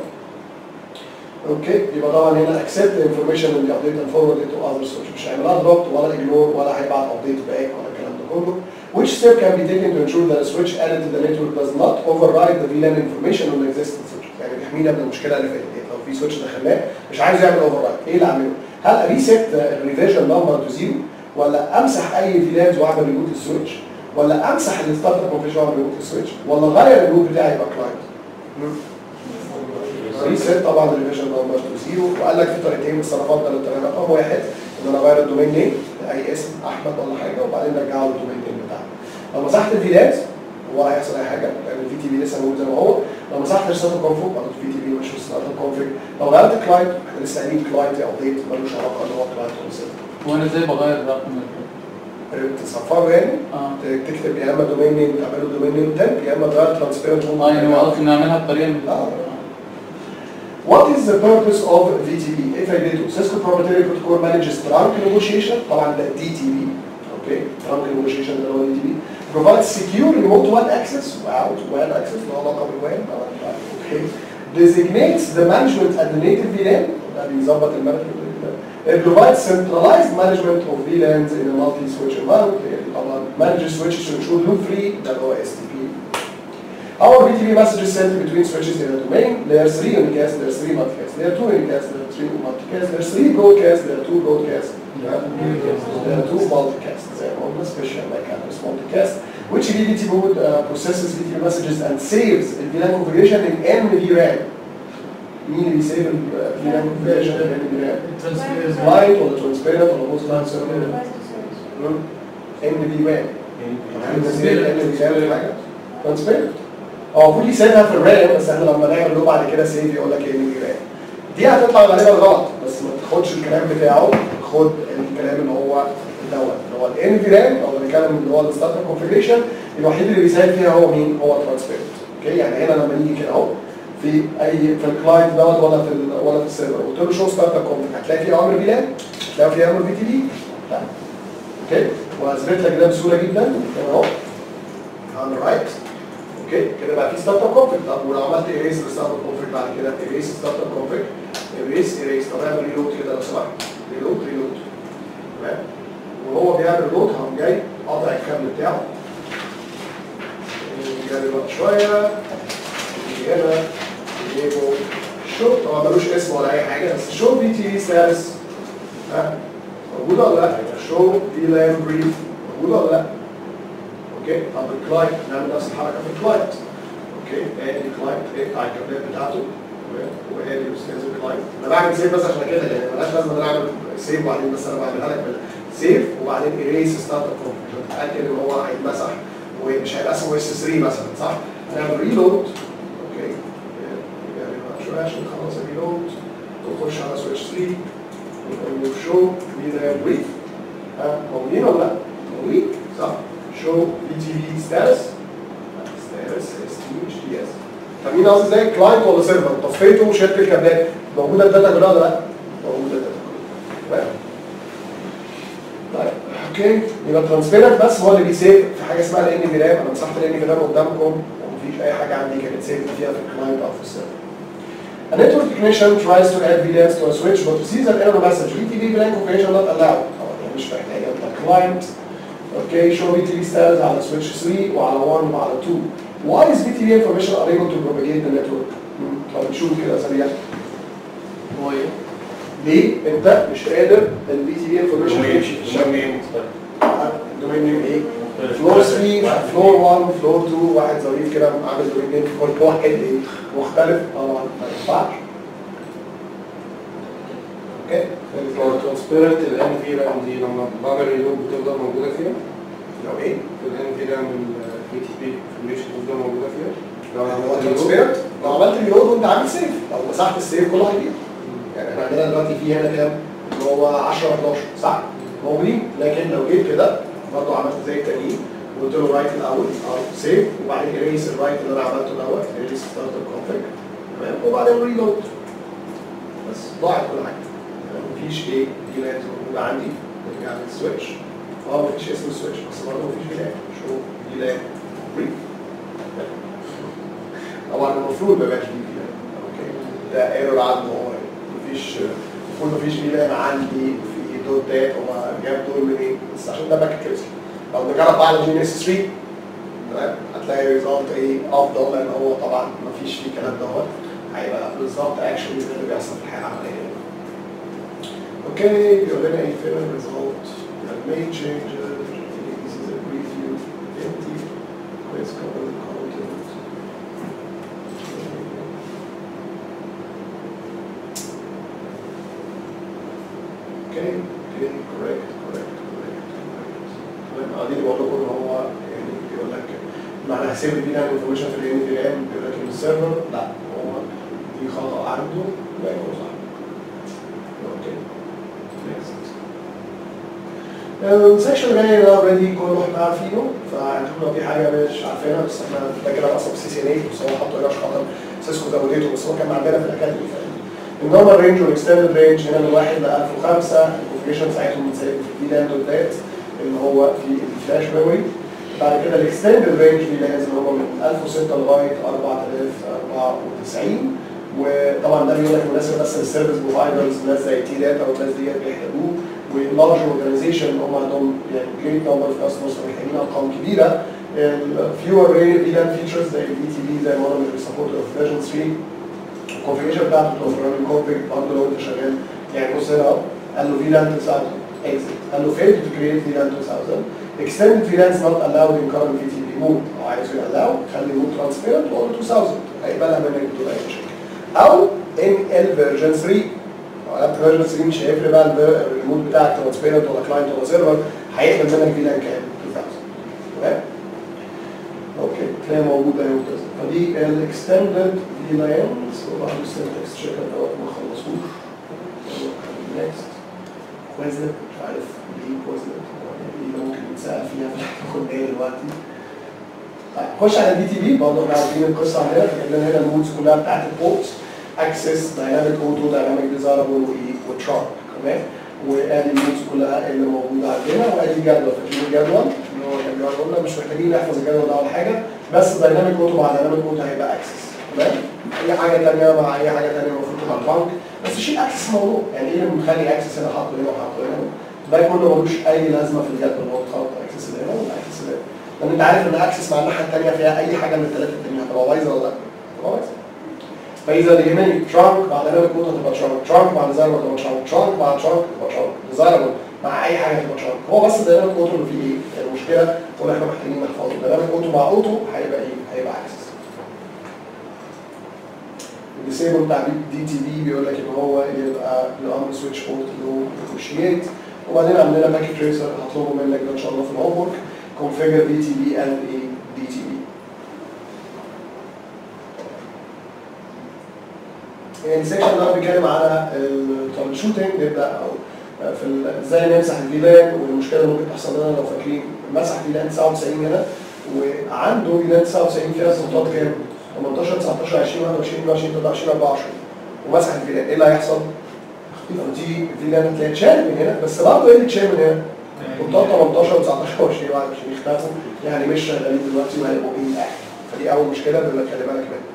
اوكي يبقى طبعا هنا اكسبت انفورميشن من ابديت اند فورورد تو اذر سويتش، مش هيعملها دروب ولا اجنور ولا هيبعت ابديت باك ولا الكلام ده كله. Which step can be taken to ensure that a switch added to the network does not override the VLAN information on the existing switch؟ يعني بيحمينا من المشكله اللي فاتت، لو في سويتش دخلناه مش عايز يعمل اوفررايد، ايه اللي اعمله؟ هل ريست الريفيجن نمبر تو زيرو ولا امسح اي فيلانز واعمل ريبوت للسويتش ولا امسح الستارت اب كونفيجر واعمل ريبوت للسويتش ولا اغير الريبوت بتاعي يبقى كلاينت؟ ريست طبعا الريفيجن نمبر تو زيرو، وقال لك في طريقتين بس انا افضل الطريقه رقم واحد ان انا اغير الدومين نيم لاي اسم احمد ولا حاجه وبعدين ارجعه للدومين نيم بتاعي. لو مسحت الفيلانز ولا هيحصل اي حاجه لان الفي تي بي لسه موجود زي ما هو، لو مسحت الستارت اب كونفيج برضه الفي تي بي مش الستارت اب كونفيج، لو غيرت الكلاينت احنا لسه قايلين كلاينت ابديت ملوش علاقه ان هو كلاينت ولا سيرفر. هو انا ازاي بغير الرقم؟ تصفره يعني؟ تكتب يا اما دومين نيم تعمل له دومين نيم تاني يا اما تغير ترانسبيرنت يعني هو قصدي نعملها بطريقه What is the purpose of VTB? If I did Cisco Proprietary Protocol manages trunk negotiation طبعا ده DTP اوكي trunk negotiation ده هو DTP provides secure remote WAN access out WAN access له علاقه بالوان طبعا اوكي designates the management at the native VLAN ده بيظبط it provides centralized management of VLANs in a multi-switch environment طبعا manages switches to ensure loop free ده هو STP. Our VTB messages sent between switches in a domain layer 3 unicast, layer 3 multicast, layer 2 unicast, layer 3 multicast, layer 3 broadcast, layer 2 broadcast, layer 2 multicast. They are on the special mechanism multicast, which VTB mode processes VTB messages and saves the VLAN configuration in NVRAM. Meaning we save the VLAN configuration in NVRAM. White or the transparent or the most transparent. NVRAM. NVRAM. Transparent. هو المفروض يسيبها في الرام بس احنا لما نعمل له بعد كده سيف يقول لك ايه اللي رام دي هتطلع غالبا غلط بس ما تاخدش الكلام بتاعه، خد الكلام اللي هو دوت اللي هو الان في رام او بنتكلم اللي هو الستارت كونفيجريشن الوحيد اللي بيساعد فيها هو مين؟ هو ترانسبيرنت. اوكي يعني هنا لما نيجي كده اهو في اي في الكلاينت دوت ولا في السيرفر قلت له شو ستارت كونفيج هتلاقي فيه امر فيلان هتلاقي فيه امر في تي بي اوكي وهثبت لك ده بسهوله جدا اهو رايت اوكي كده بقى في ستارت اب كونفيج. طب ولو عملت ايريس للستارت اب كونفيج بعد كده ايريس ستارت اب كونفيج ايريس طب اعمل ريلود كده لو سمحت ريلود تمام وهو بيعمل ريلود هقوم جاي قاطع الكابل بتاعه جرب بقى شويه هنا ليبل شوب، هو ملوش اسم ولا اي حاجه، بس شو بي تي سيرس موجوده ولا لا؟ شو بي لام بريف موجوده ولا لا؟ اوكي. طب الكلايت نعمل نفس الحركه في الكلايت. اوكي ادي كلايت، ايه الايكونات بتاعته وادي استاذ الكلايت. انا بعمل سيف بس عشان كده يعني مالهاش لازمه ان انا اعمل سيف وبعدين بس انا بعملها لك سيف وبعدين ايريس ستارت اب كونفيج اتاكد ان هو هيتمسح ومش هيبقى اسمه اس 3 مثلا صح؟ هنعمل ريلود. اوكي يعني بقى شويه عشان نخلص الريلود ونخش على سويتش 3 ونقول له شو بي لايف بريف. ها موجودين ولا لا؟ موجودين صح؟ شو بي تي في ستاتس ستاتس اس تي اتش دي اس. فاهمين قصدي ازاي؟ كلاينت ولا سيرفر؟ طفيته وشلت الكابلات موجوده الداتا كلها ولا لا؟ موجوده الداتا كلها. طيب اوكي يبقى ترانسبيرنت بس هو اللي بيسيف في حاجه اسمها الان في رام. انا مسحت الان في رام قدامكم ومفيش اي حاجه عندي كانت سيف فيها في الكلاينت او في السيرفر. A network technician tries to add VLANs to a switch but receives an error message VTV VLAN configuration not allowed. طبعا مش محتاجه بتاع كلاينت. اوكي show VTV status على switch 3 وعلى 1 وعلى 2. Why is VTV information unable to propagate the network؟ طب نشوف كده سريع. هو ايه؟ ليه انت مش قادر ال VTV information الدومين نيم ايه؟ فلور 3 فلور 1 فلور 2 واحد ظريف كده عامل دومين نيم في كل واحد ايه؟ مختلف طبعا ما ينفعش. اوكي؟ لو ترانسبيرنت الان في رام دي لما بعمل ريلود بتفضل موجوده فيها؟ لو ايه؟ الان في رام البي تي بي انفورميشن بتفضل موجوده فيها؟ لو ترانسبيرنت لو عملت ريلود وانت عامل سيف لو مسحت السيف كل واحد يعني احنا عندنا دلوقتي في هنا كام؟ اللي هو 10 11 صح؟ موجودين لكن لو جيت كده برضه عملت زي التانيين وقلت له رايت الاول او سيف وبعدين اريس الرايت اللي انا عملته الاول اريس ستارت اب كونفيج تمام وبعدين ريلود بس ضاعت كل حاجه مفيش ايه فيلات موجوده عندي نرجع للسويتش مفيش اسم السويتش بس برضه مفيش فيلات شو فيلات بريف طبعا المفروض ما يبقاش فيه فيلات اوكي ده ايرور عنده هو مفيش المفروض مفيش فيلات عندي في دوت دات هو جاب دول منين بس عشان ده باكت كريستال لو نجرب بقى على جي ان اس 3 تمام هتلاقي ريزلت ايه افضل لان هو طبعا مفيش فيه الكلام دوت هيبقى بالظبط اكشن اللي بيحصل في الحياه العمليه. اوكي يقول لنا ايه فين الريزلت المين تشينجز از بريفيو انتي كويس كوبل كونتنت اوكي كوريكت ادي بقول لكم ان هو يعني بيقول لك معنى حساب البينا انفورميشن في الان بي ام بيقول لك السيرفر لا هو دي خطا عنده لا يبقى صح. اوكي السكشن جاي ده اوريدي كله احنا عارفينه فانتوا لو في حاجه مش عارفينها بس احنا فاكرها بقى سي سي ان اي بس هو حاطه هنا عشان خاطر سيسكو زودته بس هو كان عندنا في الاكاديمي النورمال رينج والاكسترنال رينج هنا من 1 ل 1005 الكونفيجريشن ساعتهم بنسيب في دي لاند دوت دات اللي هو في الفلاش ميموري بعد كده الاكسترنال رينج اللي لازم هو من 1006 لغايه 4094 وطبعا ده بيقول لك مناسب بس للسيرفيس بروفايدرز ناس زي تي داتا والناس ديت بيحتاجوه واللارج اورجانيزيشن اللي هم عندهم يعني جريت نمبر اوف كاستمرز فمحتاجين ارقام كبيره الفيور فيلان فيتشرز زي البي تي في زي ما قلنا مش بيسبورت فيرجن 3 الكونفيجريشن بتاعته الاوبريشن كونفيج برضه لو انت شغال يعني بص هنا اهو قال له فيلان 9000 اكزيت قال له فيلد تو كريت فيلان 9000 اكستند فيلانز نوت الاود ان كارنت في تي في مود او عايزه يلاو خلي مود ترانسبيرنت وقول له 2000 هيقبلها منك بتبقى اي مشكله او ان ال فيرجن 3 لو قلبت فيرجن 3 مش هيفرق بقى الريموت بتاعك ترانسبيرنت ولا كلاينت ولا سيرفر هيقبل منك فيلان كام 2000 تمام؟ اوكي تلاقي موجود اهي ممتازه فدي الاكستندد فيلانز وبعد السنتكس تشيك دوت ما خلصوش نكست كويزنت مش عارف ليه كويزنت دي ممكن نتسال فيها في الكليه دلوقتي طيب خش على دي تي في برضه احنا عارفين القصه عندنا فكان هنا المودز كلها بتاعت البورتس اكسس دايناميك اوتو دايناميك ديزايربل وترامب تمام وادي المودز كلها اللي موجوده عندنا وادي الجدول فاكرين الجدول اللي هو كان بيقعد قلنا مش محتاجين نحفظ الجدول ده اول حاجه بس دايناميك اوتو مع دايناميك اوتو هيبقى اكسس تمام اي حاجه ثانيه مع اي حاجه ثانيه المفروض تبقى ترامب بس شيل اكسس موضوع يعني ايه اللي مخلي اكسس هنا حاطه هنا وحاطه هنا ده كله ملوش اي لازمه في الجدول هو اتحط اكسس هنا والاكسس هنا لان انت عارف ان اكسس مع الناحيه الثانيه فيها اي حاجه من الثلاثه الثانيين هتبقى بايظه ولا لا؟ هتبقى بايظه. فاذا اليمين ترانك، بعد ما يكون هتبقى ترانك، بعد زايربل هتبقى ترانك، بعد ترانك هتبقى ترانك، زايربل مع اي حاجه هتبقى ترانك. هو بس دايما اوتو اللي فيه ايه؟ المشكله هو احنا محتاجين نحفظه، دايما اوتو مع اوتو هيبقى ايه؟ هيبقى عكس. الديسيبل بتاع دي تي بي بيقول لك ان هو يبقى الامر سويتش بورت لو نيجوشيت. وبعدين عندنا باكي تريسر هطلبه منك ان شاء الله في الهوم ورك، كونفيجر دي تي بي اند ايه دي تي بي. السيكشن ده بيتكلم على الترابل شوتنج، نبدا في ازاي نمسح الفيلان، والمشكله اللي ممكن تحصل لنا لو فاكرين مسح فيلان 99 هنا وعنده فيلان 99 فيها سلطات كام؟ 18 19 20 21 22 23 24 ومسح الفيلان. ايه اللي هيحصل؟ دي فيلان هتلاقيها اتشالت من هنا، بس برضه ايه اللي اتشال من هنا؟ سلطات 18 19 20 21 اختلفوا، يعني مش شغالين دلوقتي وهيبقوا ايه الاخر. فدي اول مشكله اللي خلي بالك منها.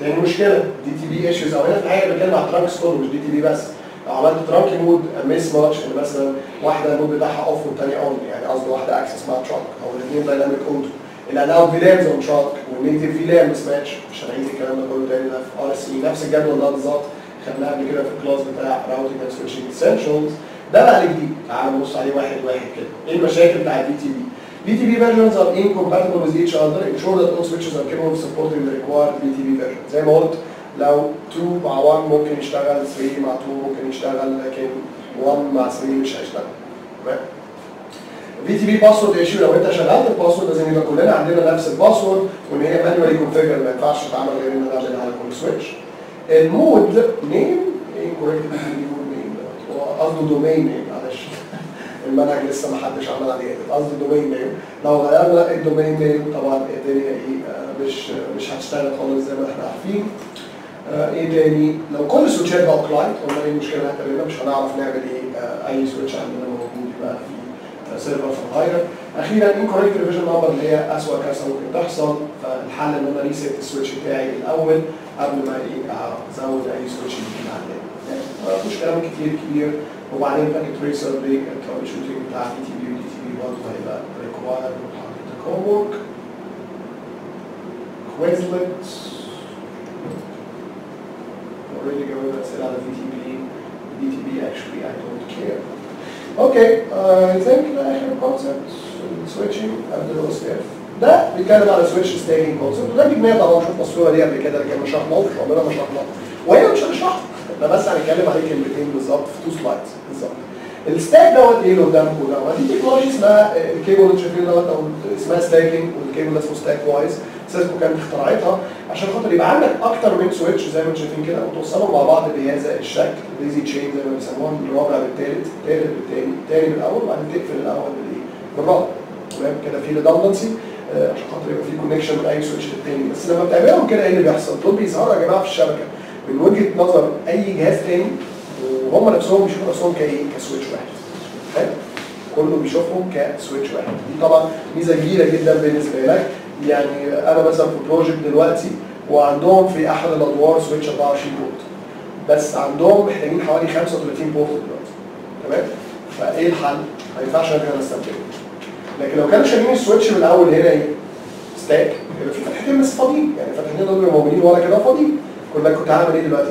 تاني مشكله دي تي بي ايشوز، او هنا في الحقيقه بتكلم على ترانكس كله مش دي تي بي بس. لو عملت ترانك مود ميس ماتش، ان مثلا واحده المود بتاعها اوف والثانيه اون، يعني قصدي واحده اكسس مع ترانك، او الاثنين دايناميك اوتو، الالاو فيلانز اون ترانك والنيتيف فيلان مس ماتش. مش هنعيد الكلام ده كله تاني، ده في ار اس اي نفس الجدول ده بالظبط، خدناه قبل كده في الكلاس بتاع راوتنج اند سويتشنج اسينشالز. ده بقى الجديد، تعالوا نبص عليه واحد واحد كده. ايه المشاكل بتاع الدي تي بي؟ DTB versions are incompatible with each other. Ensure that all switches are capable of supporting the required DTB version. زي ما قلت لو 2 مع 1 ممكن يشتغل، 3 مع 2 ممكن يشتغل، لكن 1 مع 3 مش هيشتغل. تمام؟ DTB password issue، لو انت شغلت الباسورد لازم يبقى كلنا عندنا نفس الباسورد، وان هي manually configured، ما ينفعش تتعمل غير ان انا اعملها على كل سويتش. المود نيم incorrect، مود نيم هو قصده دومين نيم، معلش المنهج لسه ما حدش عمل عليه، قصدي الدومين نيم. لو غيرنا الدومين نيم طبعا الدنيا ايه؟ مش هتشتغل خالص زي ما احنا عارفين. ايه تاني؟ لو كل السويتشات بقوا كلاينت، قلنا ايه المشكله هتقابلنا؟ مش هنعرف نعمل ايه؟ اي سويتش عندنا موجود يبقى في سيرفر في الهاير. اخيرا انكوريكت ريفيجن نمبر اللي هي اسوء كارثه ممكن تحصل، فالحل ان انا ريسيت السويتش بتاعي الاول قبل ما ايه ازود اي سويتش جديد عندنا. مفيش كلام كتير كبير. وبعدين باكيت تريسر بالترابل شوتنج بتاع دي تي بي ودي تي بي برضه هيبقى ريكوايرد، وحطيت الهوم ورك كويزلت اوريدي جاوبنا اسئله على دي تي بي. دي تي بي اكشولي اي دونت كير. اوكي زي كده اخر كونسبت سويتشنج اند الاو اس اف. ده بيتكلم على سويتش ستاكينج كونسبت، وده بيجمع طبعا شوف الصوره دي قبل كده لكن مش هشرحها ومش عمرنا ما شرحناها، وهي مش هنشرحها، احنا بس هنتكلم عليه كلمتين بالظبط في 2 سلايدز بالظبط. الستاك دوت ايه اللي قدامكم دوت؟ دي تكنولوجي اسمها الكيبل اللي شايفين دوت، او اسمها ستاكينج، والكيبل اسمه ستاك وايز. سيسكو كانت اخترعتها عشان خاطر يبقى عندك اكتر من سويتش زي ما انتم شايفين كده، وتوصلهم مع بعض بهذا الشكل، ديزي تشين زي ما بيسموها، من الرابع بالثالث، الثالث بالثاني، الثاني بالاول، وبعدين تقفل الاول بالايه؟ بالرابع. تمام كده في ريدندنسي عشان خاطر يبقى في كونكشن من اي سويتش للثاني. بس لما بتعملهم كده ايه اللي بيحصل؟ دول بيظهروا يا جماعه في الشبكه من وجهه نظر اي جهاز تاني، وهم نفسهم بيشوفوا نفسهم كايه؟ كسويتش واحد. حلو؟ كله بيشوفهم كسويتش واحد، دي طبعا ميزه كبيره جدا بالنسبه لك. يعني انا مثلا في بروجكت دلوقتي وعندهم في احد الادوار سويتش 24 بورت، بس عندهم محتاجين حوالي 35 بورت دلوقتي. تمام؟ فايه الحل؟ ما ينفعش انا استخدمه. لكن لو كانوا شايلين السويتش من الاول هنا ايه؟ ستاك، يبقى في فتحتين بس فاضيين، يعني الفتحتين دول بيبقوا موجودين ورا كده فاضيين. كنت هعمل ايه دلوقتي؟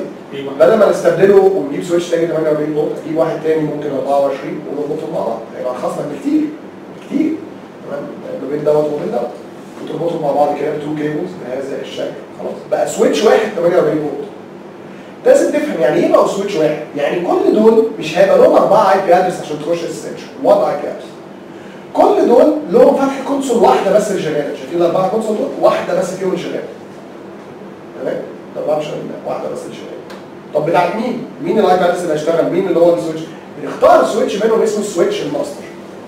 بدل ما نستبدله ونجيب سويتش تاني 48 فولت، اجيب واحد تاني ممكن 24 ونربطهم مع بعض، هيبقى خاصة بكتير كتير. تمام؟ ما بين دوت وما بين دوت، وتربطهم مع بعض كده ب2 كيبلز بهذا الشكل، خلاص بقى سويتش واحد 48 فولت. لازم تفهم يعني ايه بقى سويتش واحد؟ يعني كل دول مش هيبقى لهم 4 اي بي ادرس عشان تخش السيرش، 1 اي بي ادرس. كل دول لهم فتحة كونسول واحدة بس اللي شغالة، شايفين الأربعة كونسول دول؟ واحدة بس فيهم اللي شغالة. تمام؟ طب مش واحده بس اللي شغاله. طب بتاعت مين؟ مين الاي بي ادرس اللي هيشتغل؟ مين اللي هو السويتش؟ بنختار سويتش منهم اسمه السويتش الماستر.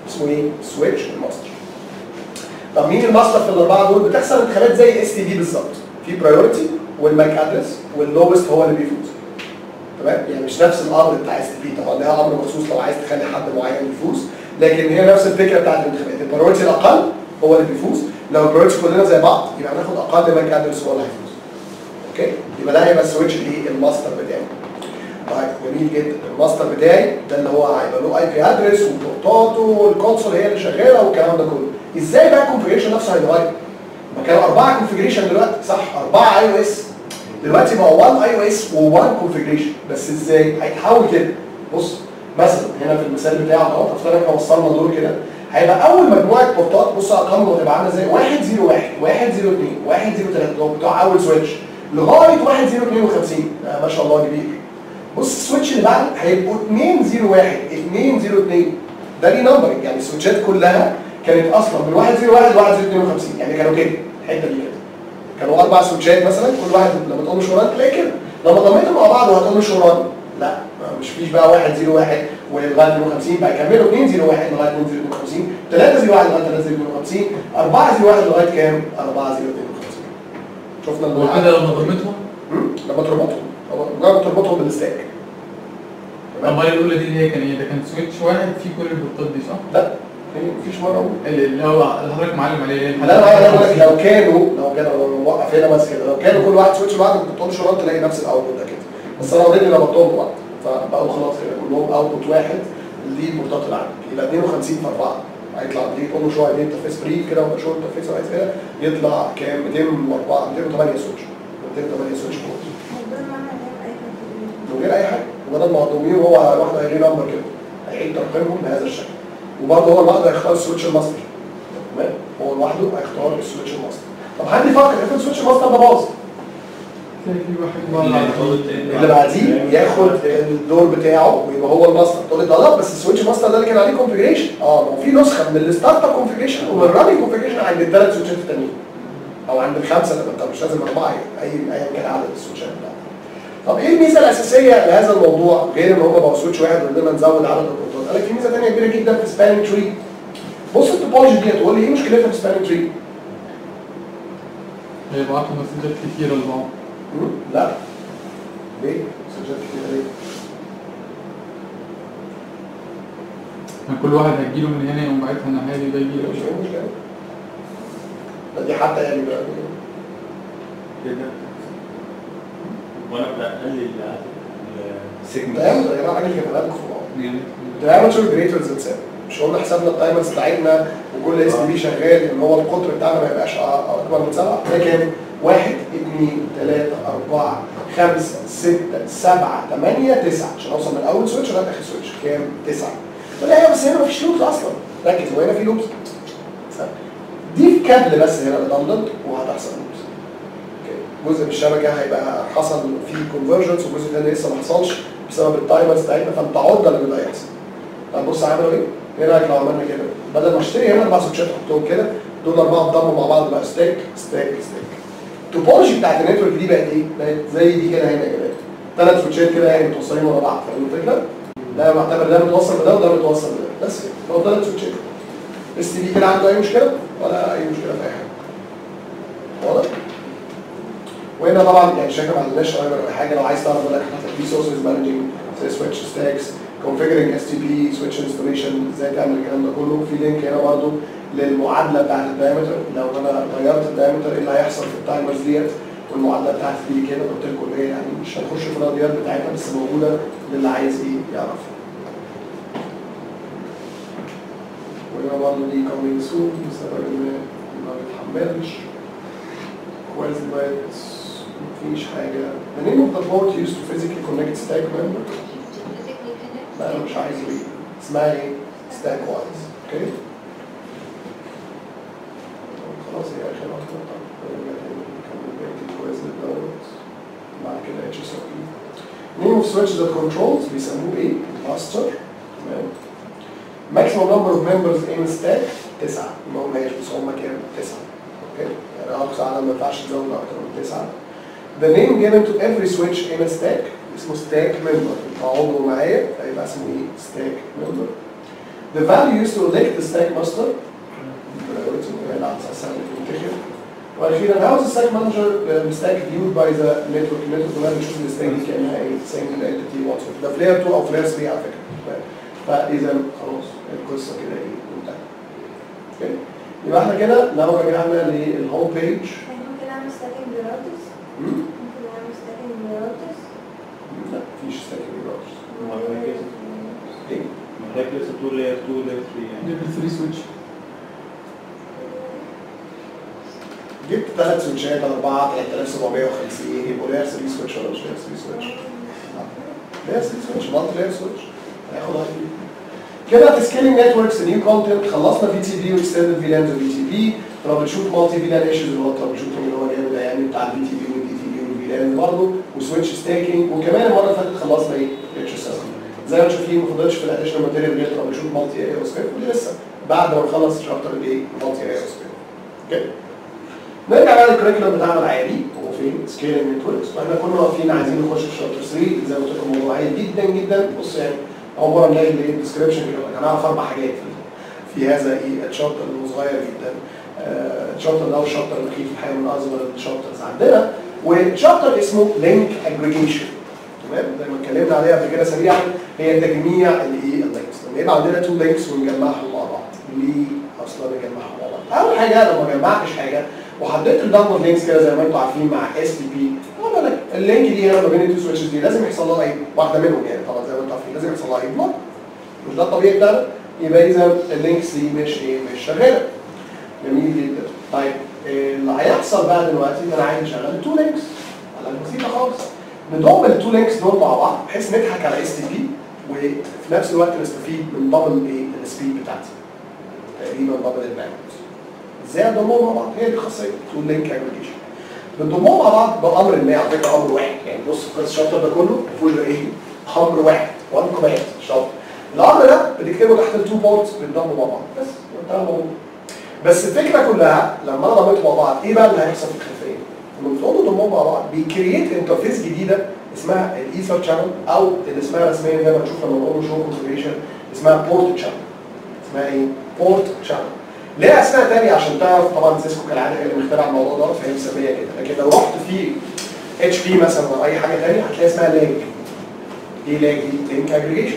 اسمه ايه؟ سويتش الماستر. طب مين الماستر في الاربعه دول؟ بتحصل انتخابات زي اس تي دي بالظبط. في برايورتي والماك ادرس واللوست هو اللي بيفوز. تمام؟ يعني مش نفس الامر بتاع اس تي دي، طبعا ده امر مخصوص لو عايز تخلي حد معين يفوز، لكن هي نفس الفكره بتاعت الانتخابات، البرايورتي الاقل هو اللي بيفوز، لو البرايورتي كلنا زي بعض يبقى يعني هناخد اقل ماك ادرس هو اللي هيفوز. اوكي؟ يبقى ده هيبقى السويتش الايه؟ الماستر بتاعي. طيب جميل جدا، الماستر بتاعي ده اللي هو هيبقى له اي بي ادرس وبورتاته والكونسول هي اللي شغاله والكلام ده كله. ازاي بقى الكونفجريشن نفسه هيتغير؟ ما كانوا 4 كونفجريشن دلوقتي صح؟ 4 اي او اس. دلوقتي بقى 1 اي او اس و1 كونفجريشن. بس ازاي؟ هيتحول كده. بص مثلا هنا في المثال بتاعنا اهو، افترض احنا وصلنا دول كده، هيبقى اول مجموعه بورتات بص ارقامهم هتبقى عامله ازاي؟ 101 102 103 بتوع اول سويتش لغايه 1052. ما شاء الله كبير. بص السويتش اللي بعد هيبقوا 201 202. ده ليه نمبرنج، يعني السويتشات كلها كانت اصلا من 101 ل 1052، يعني كانوا كده الحته دي كده. كانوا اربع سويتشات مثلا، كل واحد لما تقول له شوران تلاقي كده، لما ضميتهم مع بعض وهتقول له شوران لا مش فيش بقى 101 ولغايه 52، بقى كملوا 201 لغايه 252، 301 لغايه 352، 401 لغايه كام؟ 4052. شفنا الموضوع كده لما ضميتهم؟ لما تربطهم، لما تربطهم بالستاك. طب ما الاولى دي اللي هي كان ايه؟ ده كان سويتش واحد في كل البورتات دي صح؟ لا مفيش مره اقول اللي هو حضرتك معلم عليه. انا لو كانوا موقف هنا بس كده، لو كانوا كل واحد سويتش لوحده كنت بتقول شرط تلاقي نفس الاوتبوت ده كده. بس انا اوريدي ربطتهم ببعض فبقوا خلاص كده كلهم اوتبوت واحد للبورتات العامه، يبقى 52 في 4 هيطلع دي تقول له شويه دي انترفيس بريف كده ولا شورت انترفيس ولا كده، يطلع كام؟ 204 208 سويتش 208 سويتش بورت من غير اي حاجه، مجرد ما هتضميهم هو واحد هيجي نمبر كده هيعيد ترقيمهم بهذا الشكل. وبرضه هو لوحده هيختار السويتش الماستر. تمام؟ هو لوحده هيختار السويتش الماستر. طب حد يفكر ياخد السويتش الماستر ده باظ. اللي بعديه ياخد الدور بتاعه ويبقى هو الماستر. تقول لي ده غلط، بس السويتش الماستر ده اللي كان عليه كونفجريشن. ما هو في نسخه من الستارت اب كونفجريشن ومن الراني كونفجريشن عند الثلاث سويتشات التانيين. او عند الخمسه اللي انت مش لازم اربعه، ايا كان عدد السويتشات بتاعتك. طب ايه الميزه الاساسيه لهذا الموضوع غير ان هم بقوا سويتش واحد وقدرنا نزود عدد البورتات؟ قال لك في ميزه ثانيه كبيره جدا في سباننج تري. بص التوبولوجي دي هتقول لي ايه مشكلتها في سباننج تري؟ هيبعتوا مسجات كتيره لبعض. لا ليه؟ مسجات كتيره ليه؟ كل واحد هتجيله من هنا يقوم باعتها لناحيه ده يجيله. مش ايه المشكله؟ ده دي حتى يعني بقى كده وانا بقلل السيجمنت. يا جماعه راجل كان بقى دايمنشن جريترز ان 7، مش قلنا حسبنا التايمرز بتاعتنا وكل اس بي شغال ان هو القطر بتاعنا ما يبقاش اكبر من 7، ده كام؟ 1 2 3 4 5 6 7 8 9 عشان اوصل من اول سويتش لغايه اخر سويتش كام؟ 9. لا بس هنا ما فيش لوبس اصلا، ركز هو هنا في لوبس. دي في كابل بس هنا اتضمنت وهتحصل جزء من الشبكه هيبقى حصل فيه كونفرجنس وجزء تاني لسه ما حصلش بسبب التايمرز بتاعتنا، فانت عضه لما ده يحصل. طب بص عملوا ايه؟ ايه رايك لو عملنا كده؟ بدل ما اشتري هنا اربع سويتشات احطهم كده، دول اربعه اتضموا مع بعض بقى ستاك ستاك ستاك. التوبولوجي بتاعت النتورك دي بقت ايه؟ بقت زي دي كده هنا كده، ثلاث سويتشات كده يعني متوصلين ورا بعض، فاهم الفكره؟ ده معتبر ده متوصل بده وده متوصل بده، بس كده، هو ثلاث سويتشات. اس تي في كده عنده اي مشكله؟ ولا اي مشكله في اي حاجه. واضح؟ وهنا طبعا يعني شكل ما عندناش ولا حاجه. لو عايز تعرف بقى حتى ريسورسز مانجنج زي سويتش ستاكس، كونفيجرنج اس تي بي، سويتش انستليشن، ازاي تعمل الكلام ده كله، في لينك هنا برده للمعادله بتاعت الدايمتر. لو انا غيرت الدايمتر ايه اللي هيحصل في التايمرز ديت، والمعادله بتاعت دي كده قلت لكم ايه، يعني مش هنخش في الرياضيات بتاعتها بس موجوده للي عايز ايه يعرفها. وهنا برده دي كومينج سون بسبب ما بيتحملش كويس دايت. مفيش حاجة. The name of the port used to physically connect stack member. لا أنا مش عايز ليه. اسمها إيه؟ stack wise. أوكي؟ خلاص هي آخر واحدة. نكمل بقية كويس دايت. بعد كده HSOP. Name of switch that controls بيسموه إيه؟ master. تمام. Maximum number of members in stack 9. ما قلناش بس هما كام؟ 9. أوكي؟ يعني أقصى عدد ما ينفعش تزود أكتر من 9. The name given to every switch in a stack اسمه stack member. انت عضو معايا هيبقى اسمه ايه؟ stack member. The value used to elect the stack master. واخيرا how is the stack manager stack viewed by the network. النتورك كلها بتشوف الستاك دي كانها ايه؟ single entity whatsoever. ده فلاير 2 او فلاير 3 على فكره. فاذا خلاص القصه كده ايه؟ انتهت. اوكي؟ يبقى احنا كده لو رجعنا للهوم بيج ممكن اعمل stacking بيراتس؟ ممكن اعمل stacking بيراتس؟ لا مفيش stacking بيراتس. ايه؟ محتاج لسه تقول لير 2 لير 3 يعني. ليفل 3 سويتش. جبت 3 سويتشات 4 3750 يبقوا لير 3 سويتش ولا مش لير 3 سويتش؟ لير 3 سويتش مالتي لير سويتش هياخد هاي دي. كده سكيلينج نتوركس نيو كونتنت خلصنا في تي بي واكستندد في لانز وفي تي بي ترابل شوت مالتي في لان ايشوز اللي هو الترابل شوت اللي هو جايبه ده يعني بتاع الفي تي بي والدي تي بي والفي لان برضه وسويتش ستاكينج وكمان المره اللي فاتت خلصنا ايه؟ اتش اس زي ما انتم شايفين ما فضلش في الاديشنال ماتيريال غير ترابل شوت مالتي اريا وسكيب ودي لسه بعد ما نخلص الشابتر الايه؟ مالتي اريا وسكيب. اوكي؟ نرجع بقى للكريكولم بتاعنا العادي هو فين؟ سكيلينج نتوركس واحنا كنا واقفين عايزين نخش في شابتر 3 زي ما قلت لكم الموضوع عادي جدا جدا بص يعني اول مره نلاقي الديسكربشن كده هنعرف 4 حاجات في هذا ايه الشابتر اللي هو صغير جدا الشابتر ده هو الشابتر الوحيد في الحقيقه من اصغر الشابترز عندنا والشابتر اسمه لينك اجريجيشن تمام زي ما اتكلمنا عليها قبل كده سريعا هي تجميع الايه اللينكس لما يبقى عندنا تو لينكس ونجمعهم مع بعض ليه اصلا نجمعهم مع بعض؟ اول حاجه لو ما جمعتش حاجه وحددت الدبل لينكس كده زي ما انتم عارفين مع اس بي بي اقول لك اللينك دي هنا ما بين التو سويتشز دي لازم يحصل لها ايه؟ واحده منهم يعني طبعا زي ما انتم عارفين لازم يحصل لها ايه؟ بلوك مش ده الطبيعي بتاعنا يبقى اذا اللينكس دي مش شغاله جميل جدا طيب اللي هيحصل بقى دلوقتي ان انا عايز اشغل التو لينكس على بسيطه خالص نضم التو لينكس دول مع بعض بحيث نضحك على اس بي وفي نفس الوقت نستفيد من دبل ايه؟ السبيد بتاعتي تقريبا دبل الباكوردز ازاي هنضمهم مع بعض؟ هي دي الخاصيه تقول لينك اجريجيشن. بنضمهم مع بعض بامر ما على فكره امر واحد يعني بص القصه الشابتر ده كله فوق ايه؟ امر واحد وان كوماند شابتر. الامر ده بنكتبه تحت التو بولتس بنضمه مع بعض بس وانتهى الموضوع. بس الفكره كلها لما انا ضميته مع بعض ايه بقى اللي هيحصل في الخلفيه؟ لما بتقعدوا تضمهم مع بعض بيكريت انترفيس جديده اسمها الايثر شانل او اللي اسمها رسميا زي ما هنشوف لما نقول شو كونفيجريشن اسمها بورت شانل. اسمها ايه؟ بورت شانل. ليها اسماء ثانيه عشان تعرف طبعا سيسكو كالعاده هي اللي مخترع الموضوع ده فهي مسميها كده لكن لو رحت في اتش بي مثلا او اي حاجه ثانيه هتلاقي اسمها لينك. ايه لينك دي؟ لينك اجريجيشن.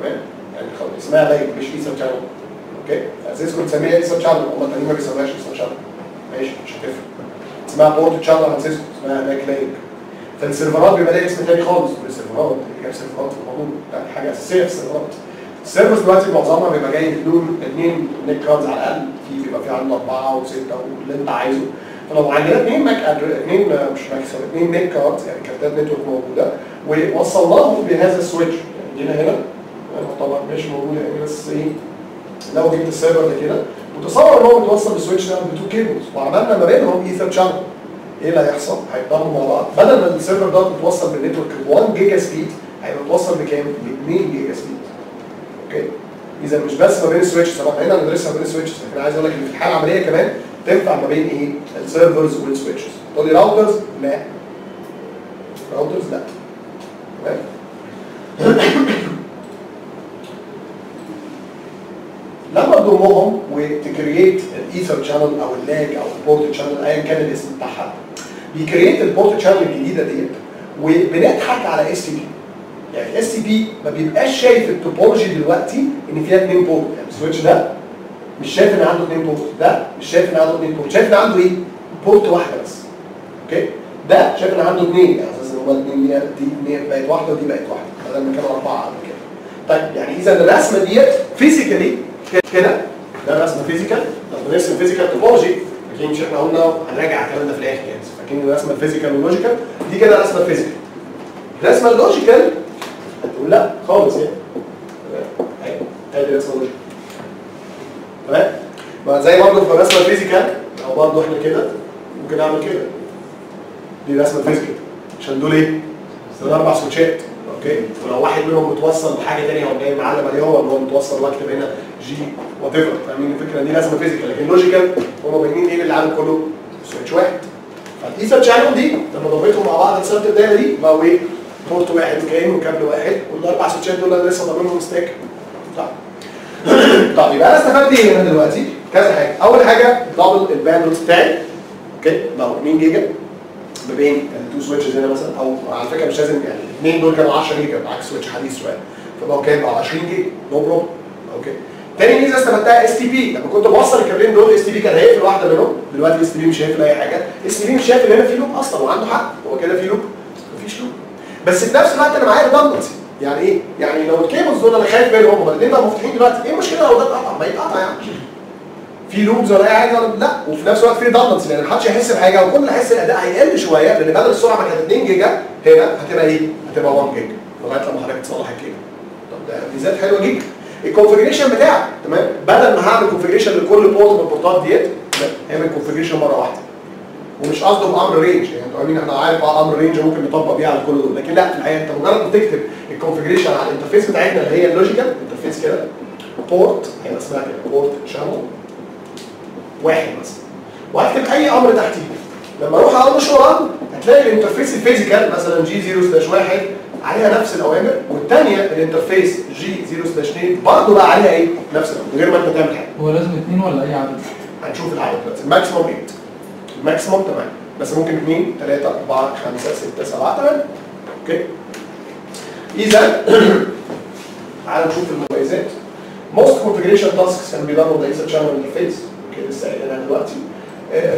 تمام؟ يعني خلاص اسمها لينك مش ايثر شانل. اوكي؟ سيسكو بتسميها ايثر شانل هم التانيين ما بيسموهاش ايثر شانل. ماشي مش هتفرق. اسمها بورت شانل عند سيسكو اسمها لينك فالسيرفرات بيبقى ليها اسم ثاني خالص السيرفرات اللي هي سيرفرات في الموضوع يعني حاجه اساسيه في السيرفرات. السيرفرز دلوقتي معظمها بيبقى جاي بدون 2 نيك كاردز على الاقل، بيبقى في عنده 4 و6 واللي انت عايزه، فلو عندنا 2 نيك كاردز يعني كارتات نتورك موجوده ووصلناهم بهذا السويتش، يعني جينا هنا طبعا مش موجود يعني بس ايه لو جبت السيرفر ده كده وتصور ان هو متوصل بالسويتش ده ب2 كيبلز وعملنا ما بينهم ايثر شانل، ايه اللي هيحصل؟ هيتضموا مع بعض، بدل ما السيرفر ده متوصل بالنتورك ب 1 جيجا سبيد هيبقى متوصل بكام؟ ب 2 جيجا سبيد. اوكي؟ اذا مش بس ما بين السويتشز طبعا هنا هندرسها ما بين السويتشز لكن عايز اقول لك ان في الحاله العمليه كمان تنفع ما بين ايه؟ السيرفرز والسويتشز. تقول لي راوترز؟ لا. راوترز لا. تمام؟ لما تضمهم وتكريت الايثر شانل او اللاج او البورت شانل ايا كان الاسم بتاعها بيكريت البورت شانل الجديده ديت وبنضحك على اس تي بي يعني اس تي بي ما بيبقاش شايف التوبولوجي دلوقتي ان فيها 2 بورت يعني السويتش ده مش شايف ان عنده 2 بورت ده مش شايف ان عنده 2 بورت شايف ان عنده ايه؟ بورت واحده بس اوكي ده شايف ان عنده 2 على اساس ان هما الاثنين دي بقت واحده ودي بقت واحده بدل ما كانوا 4 قبل كده طيب يعني اذا الرسمه ديت فيزيكالي كده ده رسمه فيزيكال لما بنرسم فيزيكال توبولوجي اكيد مش احنا قلنا هنراجع الكلام ده في الاخر يعني فاكرين الرسمه فيزيكال ولوجيكال دي كده رسمه فيزيكال الرسمه اللوجيكال هتقول لا خالص يعني اهي ادي رسمه لوجيكال تمام ما زي برضه في الرسمه الفيزيكال او برضه احنا كده ممكن اعمل كده دي رسمه فيزيكال عشان دول ايه؟ دول 4 سويتشات اوكي ولو واحد منهم متوصل بحاجه ثانيه هو جاي معلم عليه هو ان هو متوصل واكتب هنا جي وات ايفر فاهمين الفكره دي رسمه فيزيكال لكن لوجيكال هم باينين ايه للعالم كله؟ سويتش واحد فالايثر شانل دي لما ضبطهم مع بعض السبت الدايره دي بقوا ايه؟ بورت واحد كاين وكابل واحد والاربع سويتشات دول انا لسه ضامنهم ستاك طيب طيب يبقى انا استفدت ايه هنا دلوقتي؟ كذا حاجه اول حاجه دبل الباندويث بتاعي اوكي بقوا 2 جيجا ما بين التو سويتشز هنا مثلا او على فكره مش لازم يعني الاثنين دول كانوا 10 جيجا عكس سويتش حديث شويه فبقوا كام؟ 20 جيجا نو بروبلم اوكي تاني ميزه استفدتها اس تي بي لما كنت بوصل الكابلين دول اس تي بي كان هيقفل واحده منهم دلوقتي اس تي بي مش هيقفل اي حاجه اس تي بي مش شايف ان هنا في لوب اصلا وعنده حق هو كده في لوب مفيش لوب بس في نفس الوقت انا معايا ريدندنسي يعني ايه؟ يعني لو الكيبلز دول انا خايف منهم هما الاثنين بقوا مفتوحين دلوقتي ايه المشكله لو ده اتقطع؟ ما يتقطع يعني في لوبز ولا اي حاجه ولا لا، وفي نفس الوقت في دندنس يعني محدش هيحس بحاجه، وكل حس الاداء هيقل شويه، لان بدل السرعه ما كانت 2 جيجا هنا هتبقى ايه؟ هتبقى 1 جيجا لغايه لما حضرتك تصلح الكيكه. طب ده ميزات حلوه جدا. الكونفجريشن بتاعك تمام، بدل ما هعمل كونفجريشن لكل بورت من البورتات ديت، هعمل كونفجريشن مره واحده. ومش قصده بامر رينج، يعني انتوا عارفين احنا عارف امر رينج ممكن نطبق بيه على كل دول، لكن لا في الحقيقه انت مجرد ما تكتب الكونفجريشن على الانترفيس بتاعتنا اللي هي اللوجيكال انترفيس كده، بورت هنا اسمها كده بورت شانل واحد مثلا، وهكتب اي امر تحتيه. لما اروح على مش ورا هتلاقي الانترفيس الفيزيكال مثلا G0/1 عليها نفس الاوامر، والثانيه الانترفيس G0/2 برضه بقى عليها ايه؟ نفس الاوامر من غير ما انت تعمل حاجه. هو لازم 2 ولا اي عدد؟ هنشوف العدد دلوقتي، الماكسيموم 8 الماكسيموم تمام، بس ممكن 2 3 4 5 6 7 8 اوكي؟ اذا تعالى نشوف المميزات. most configuration tasks can be done on the ESA channel interface. اوكي لسه قايلها دلوقتي.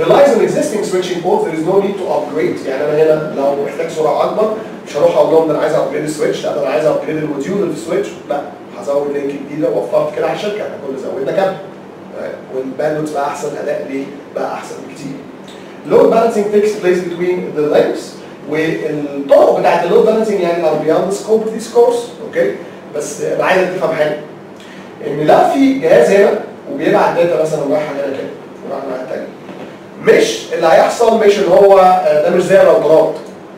relies on existing switching ports, there is no need to upgrade. يعني انا هنا لو محتاج سرعه اكبر مش هروح اقول لهم ده انا عايز ابجريد السويتش، لا ده انا عايز ابجريد الموديول اللي في السويتش، لا هزود لينك جديده ووفرت كده على الشركه، احنا كنا زودنا كام؟ والباندويث بقى احسن، اداء ليه؟ بقى احسن بكتير. load balancing takes place between the layers، والطرق بتاعت اللود بالانسنج يعني لو بياند سكوب ديس كورس اوكي، بس انا عايزك تفهم حاجه، ان لا في جهاز هنا وبيبعت داتا مثلا ورايحه هنا كده ورايحه ناحيه ثانيه، مش اللي هيحصل مش ان هو ده مش زي الراوترات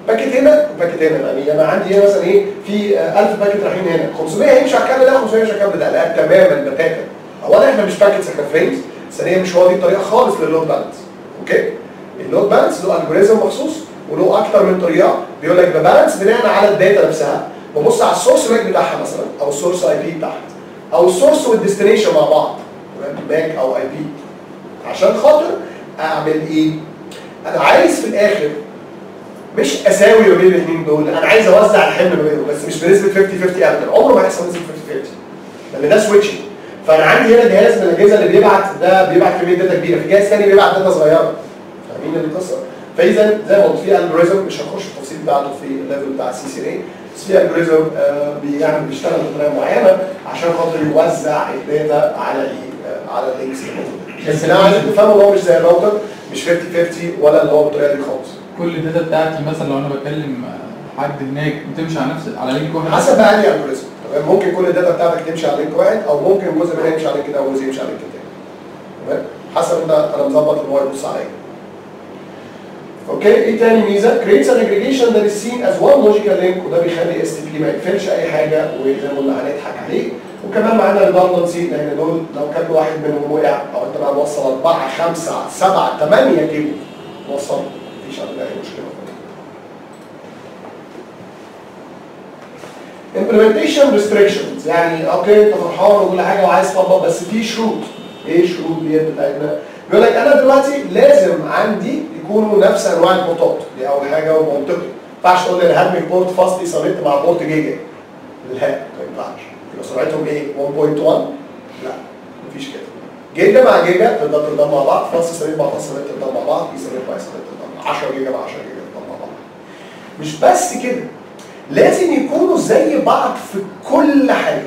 باكت هنا وباكت هنا، يعني انا عندي هنا مثلا ايه في 1000 باكت رايحين هنا، 500 هيمشي على الكابل ده 500 هيمشي على الكابل ده، لا تماما بتاتا. اولا احنا مش باكتس احنا فريمز، ثانيا مش هو دي الطريقه خالص للود بالانس اوكي؟ اللود بالانس له الجوريزم مخصوص وله اكتر من طريقه، بيقول لك ببالانس بناء على الداتا نفسها، ببص على السورس ماك بتاعها مثلا او السورس اي بي بتاعها او السورس والديستنيشن مع بعض ماك او اي بي، عشان خاطر اعمل ايه؟ انا عايز في الاخر مش اساوي ما بين الاثنين دول، انا عايز اوزع الحمل ما بينهم، بس مش بنسبه 50-50 ابدا، عمره ما هيحصل نسبه 50-50 لان ده سويتشنج. فانا عندي هنا جهاز من الاجهزه اللي بيبعت ده بيبعت كميه داتا كبيره، في جهاز ثاني بيبعت داتا صغيره، فاهمين القصه؟ فاذا زي ما قلت في الجوريزم مش هنخش في التفصيل بتاعته في الليفل بتاع السي سي اي، بس في الجوريزم بيعمل بيشتغل بطريقه معينه عشان خاطر يوزع الداتا على ايه؟ على اللينكس اللي موجوده. بس انا عايزك تفهموا ان هو مش زي الراوتر، مش 50-50 ولا اللي هو بالطريقه دي خالص. كل الداتا بتاعتي مثلا لو انا بكلم حد هناك بتمشي على نفس على لينك واحد حسب بقى انهي الجوريزم، تمام؟ ممكن كل الداتا بتاعتك تمشي على لينك واحد، او ممكن جزء منها يمشي على لينك كده وجزء يمشي على لينك تاني، تمام؟ حسب انت انا مظبط ان هو يبص على ايه. اوكي ايه تاني ميزه؟ creates an aggregation that is seen as one logical link، وده بيخلي اس تي بي ما يقفلش اي حاجه وزي ما قلنا هنضحك عليه، وكمان معانا الباندنسي لان دول لو كان واحد منهم وقع او انت بقى موصل 4 5 7 8 كيلو وصل مفيش عندنا اي مشكله. implementation restrictions يعني اوكي انت فرحان وكل حاجه وعايز تطبق بس في شروط، ايه الشروط ديت بتاعتنا؟ بيقول لك انا دلوقتي لازم عندي يكونوا نفس انواع البورتات، دي اول حاجه ومنطقي، ما ينفعش تقول لي انا هرمي بورت فاست ايثرنت مع بورت جيجا، لا ما ينفعش، يبقى سرعتهم ايه؟ 1.1؟ لا مفيش كده، جيجا مع جيجا تقدر مع بعض، فاست ايثرنت مع فاست ايثرنت تقدر مع بعض، ايثرنت مع ايثرنت تقدر مع بعض، 10 جيجا مع 10 جيجا تقدر مع بعض. مش بس كده، لازم يكونوا زي بعض في كل حاجه.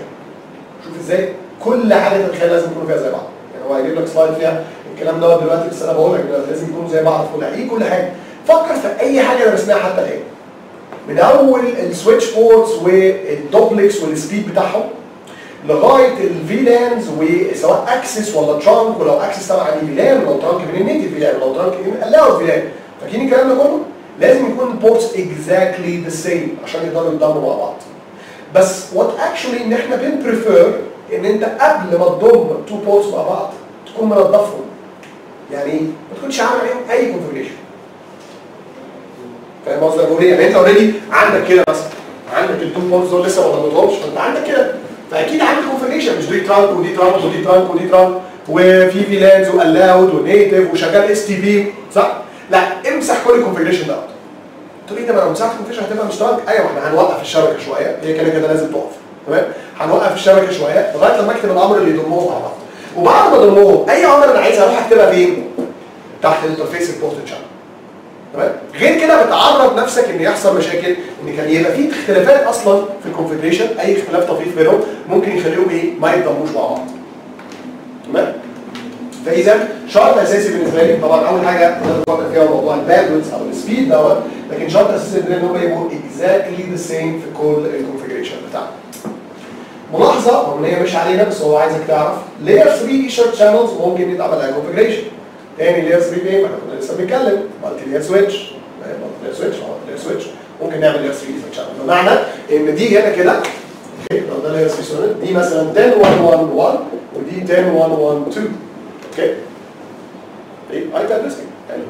شوف ازاي؟ كل حاجه تتخيل لازم يكونوا فيها زي بعض، يعني هو هيجيب لك سلايد فيها الكلام دوت دلوقتي، بس انا بقول لك لازم يكونوا زي بعض في كل حاجه. ايه كل حاجه؟ فكر في اي حاجه درسناها حتى الان، من اول السويتش بورتس والدوبلكس والسبيد بتاعهم لغايه الفيلانز، وسواء اكسس ولا ترانك، ولو اكسس طبعا فيلان، ولو ترانك من النيتف فيلان، ولو ترانك قلعوا فيلان، فاكرين الكلام ده كله؟ لازم يكون البورتس اكزاكتلي ذا سيم عشان يقدروا يتضموا مع بعض. بس وات اكشولي ان احنا بنبريفير ان انت قبل ما تضم تو بورتس مع بعض تكون منضفهم، يعني ايه؟ ما تكونش عامل عليهم اي كونفجريشن. فاهم قصدي بقول ايه؟ يعني انت اوريدي عندك كده مثلا، عندك التو بورتس دول لسه ما ضمتهمش، فانت عندك كده، فاكيد عامل كونفجريشن مش دي ترانك ودي ترانك ودي ترانك ودي ترانك، وفي فيلانز والاود ونيتف وشغال اس تي بي، صح؟ لا امسح كل الكونفجريشن ده. تقول لي طب انا لو مسحت الكونفجريشن هتبقى مش ترانك؟ ايوه احنا هنوقف الشبكه شويه، هي كده كده لازم تقف، تمام؟ هنوقف الشبكه شويه لغايه لما اكتب الامر اللي يضمهم مع بعض. وبعد ما اضمهم اي عمر انا عايزها اروح اكتبها فين؟ تحت الانترفيس البورت شانل. تمام؟ غير كده بتعرض نفسك ان يحصل مشاكل، ان كان يبقى في اختلافات اصلا في الكونفجريشن، اي اختلاف طفيف بينهم ممكن يخليهم ايه؟ ما يتضموش مع بعض. تمام؟ فاذا شرط اساسي بالنسبه لي طبعا اول حاجه بفكر فيها هو موضوع الباندويث او السبيد دوت، لكن شرط اساسي بالنسبه لي ان هم يبقوا اكزاكتلي ذا سيم في كل الكونفيجريشن بتاعنا. ملاحظه وان هي مش علينا بس هو عايزك تعرف لير 3 شورت شانلز ممكن يتعمل لها كونفيجريشن. تاني لير 3 ايه؟ ما احنا كنا لسه بنتكلم مالتي لير سويتش، مالتي لير سويتش ممكن نعمل لير 3 شورت شانل، بمعنى ان دي هنا كده اوكي لو ده لير 3 شانل دي مثلا 10 1 1 1 ودي 10 1 1 2 اوكي. ايه ايضا انترستنج يعني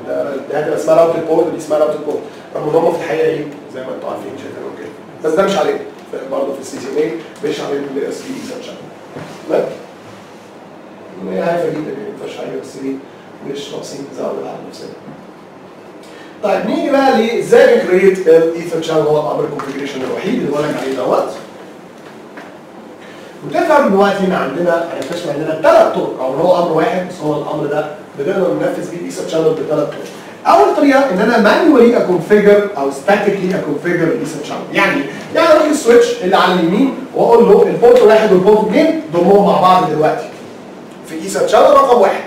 ده هتبقى اسمها راوتد بورت ودي اسمها راوتد بورت، رغم ان هم في الحقيقه ايه زي ما انتم عارفين شكلهم اوكي، بس ده مش علينا برضه في السي سي ان اي مش علينا الاس بي اي شانل. تمام؟ هي حاجه جديده ما ينفعش عليها بس ايه مش ناقصين نزود على نفسنا. طيب نيجي بقى لازاي نكريت الايثر شانل، هو الامر الكونفيجريشن الوحيد اللي بقول لك عليه دوت. وتفهم دلوقتي ان عندنا هنكتشف عندنا ثلاث طرق، او هو امر واحد بس هو الامر ده بنقدر ننفذ بيه الايثر شانل بثلاث طرق. اول طريقه ان انا مانوالي اكونفيجر او ستاتيكلي اكونفيجر الايثر شانل، يعني اروح السويتش اللي على اليمين واقول له البورت واحد والبورت اثنين ضمهم مع بعض دلوقتي في الايثر شانل رقم واحد.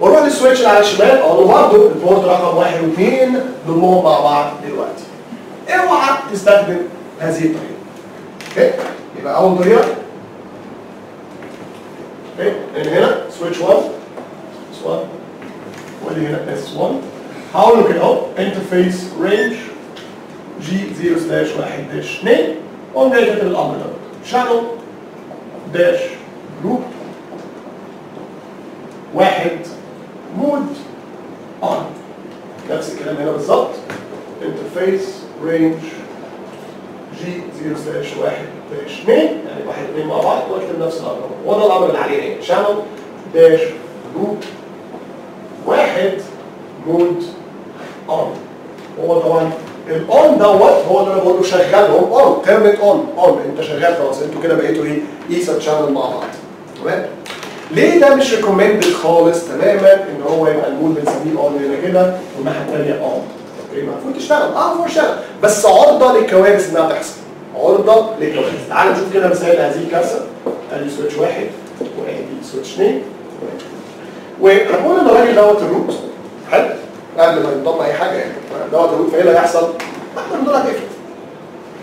واروح للسويتش اللي على الشمال اقول له برضه البورت رقم واحد واثنين ضمهم مع بعض دلوقتي. اوعى تستخدم هذه الطريقه. اوكي؟ يبقى اول طريقه اوكي اللي هنا سويتش 1 اس 1 واللي هنا اس 1 هقول له كده اهو انترفيس رينج جي 0/1-2 اقوم جاي كاتب الامر دوت شانل داش جروب واحد مود اون نفس الكلام هنا بالظبط انترفيس رينج جي 0/1-2 يعني واحد اثنين مع بعض واكتب نفس الامر وده الامر اللي عليه ايه شانل داش جروب واحد مود اون. هو طبعا الاون دوت هو اللي انا بقول له شغلهم اون ترمت اون انت شغال خلاص انتوا كده بقيتوا ايه ايثر شانل مع بعض. تمام؟ ليه ده مش ريكومندد خالص تماما ان هو يبقى المود بنسميه اون هنا كده والناحيه الثانيه اون. اوكي المفروض تشتغل المفروض تشتغل بس عرضه للكوارث انها تحصل. عرضه للكوارث. تعالوا نشوف كده مثال هذه الكارثه. ادي سويتش واحد وادي سويتش اثنين ونقول ان الراجل دوت الروت حلو قبل ما ينضم اي حاجه يعني دوت الروت فايه اللي هيحصل؟ واحده من دول هتقفل.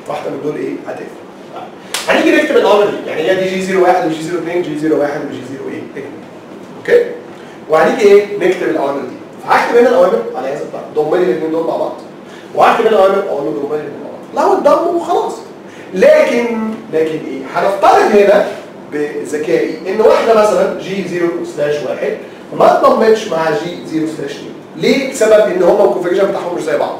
واحده من دول ايه؟ هتقفل. هنيجي نكتب الامر دي يعني هي دي جي 01 وجي 02 جي 01 وجي 08 اوكي؟ وهنيجي ايه؟ نكتب الاوامر دي فهكتب هنا الاوامر على هذا الطريقه ضم لي الاثنين دول مع بعض وهكتب هنا الاوامر اقول له ضم لي الاثنين مع بعض لو اتضموا خلاص. لكن ايه؟ هنفترض هنا بذكائي ان واحده مثلا جي 0/1 ما اتضمتش مع جي 0/2 ليه؟ بسبب ان هما الكونفيجريشن بتاعهم مش زي بعض.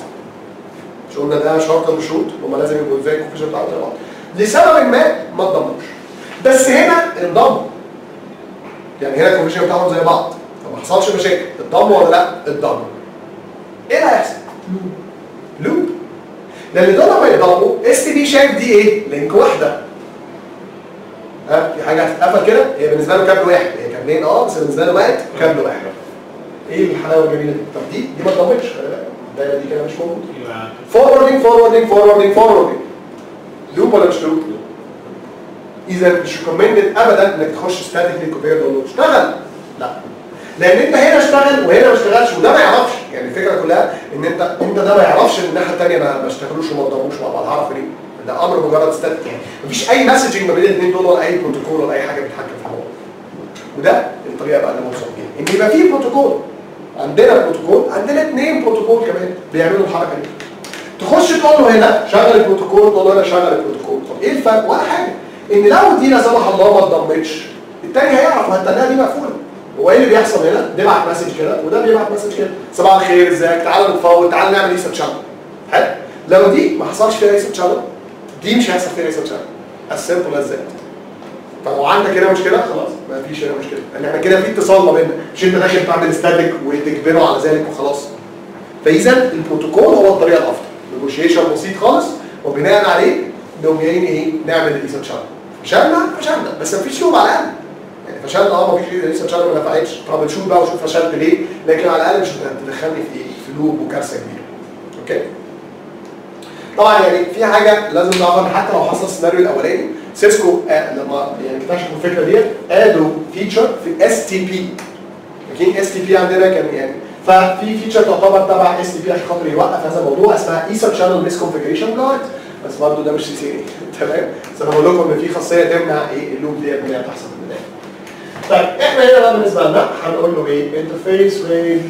مش قلنا ده شرط من الشروط هما لازم يبقوا ازاي الكونفيجريشن بتاعهم زي بعض لسبب ما اتضموش بس هنا انضموا يعني هنا الكونفيجريشن بتاعهم زي بعض فما حصلش مشاكل اتضموا ولا لا؟ اتضموا. ايه اللي هيحصل؟ لوب لان دول لما يتضموا اس بي شايف دي ايه؟ لينك واحده ها في حاجه هتتقفل كده هي بالنسبه له كابل واحد هي كابلين بس بالنسبه له بقت كابل واحد. ايه الحلاوه الجميله دي؟ طب دي ما اتضمتش خلي بالك الدايره دي كده مش موجوده فوروردنج فوروردنج فوروردنج فوروردنج لوب ولا مش لوب؟ اذا مش ريكومندد ابدا انك تخش ستاتيكلي كوبير تقول له اشتغل لا لان انت هنا اشتغل وهنا ما اشتغلش وده ما يعرفش يعني الفكره كلها ان انت ده ما يعرفش ان الناحيه الثانيه ما اشتغلوش وما اتضموش مع بعض هعرف ليه؟ ده امر مجرد ستاتيك يعني مفيش اي مسجنج ما بين الاثنين دول ولا اي بروتوكول ولا اي حاجه بتتحكم في الموضوع. وده الطريقه بقى اللي بنوصل بيها ان يبقى في بروتوكول عندنا بروتوكول عندنا اثنين بروتوكول كمان بيعملوا الحركه دي. تخش تقول له هنا شغل البروتوكول تقول له هنا شغل البروتوكول طب ايه الفرق؟ ولا حاجه ان لو دي لا سمح الله ما اتضمتش الثاني هيعرف ما انها دي مقفوله هو ايه اللي بيحصل هنا؟ بيبعت مسج كده وده بيبعت مسج كده صباح الخير ازيك تعالى نتفاوض تعالى نعمل ايثر شانل حلو؟ لو دي ما حصلش فيها ايثر شانل دي مش هيحصل فيها ايثر شانل از سمبل از ذات. طب هو عندك هنا مشكله؟ خلاص ما فيش هنا مشكله لان احنا كده في اتصال ما بيننا مش انت داخل تعمل ستاتيك وتجبره على ذلك وخلاص. فاذا البروتوكول هو الطريقه الافضل نيجوشيشن بسيط خالص وبناء عليه نقوم جايين ايه نعمل الايثر شانل فشلنا بس مفيش لوب على الاقل يعني فشلت مفيش ايثر شانل ما نفعتش طب شوف بقى وشوف فشلت ليه لكن على الاقل مش هتدخلني في ايه في لوب وكارثه كبيره. اوكي طبعا يعني في حاجه لازم نعرفها حتى لو حصل السيناريو الاولاني سيسكو لما يعني اكتشفوا الفكره ديت قالوا فيتشر في STP اوكي اس تي بي عندنا كان يعني ففي فيتشر تعتبر تبع اس تي بي عشان خاطر يوقف هذا الموضوع اسمها ايثر شانل ميس كونفيجريشن جارد، بس برضه ده مش سي سي اي تمام، بس انا بقول لكم ان في خاصيه تمنع ايه اللوب ديت ان هي تحصل في البدايه. طيب احنا هنا بقى بالنسبه لنا هنقول له ايه؟ انترفيس رينج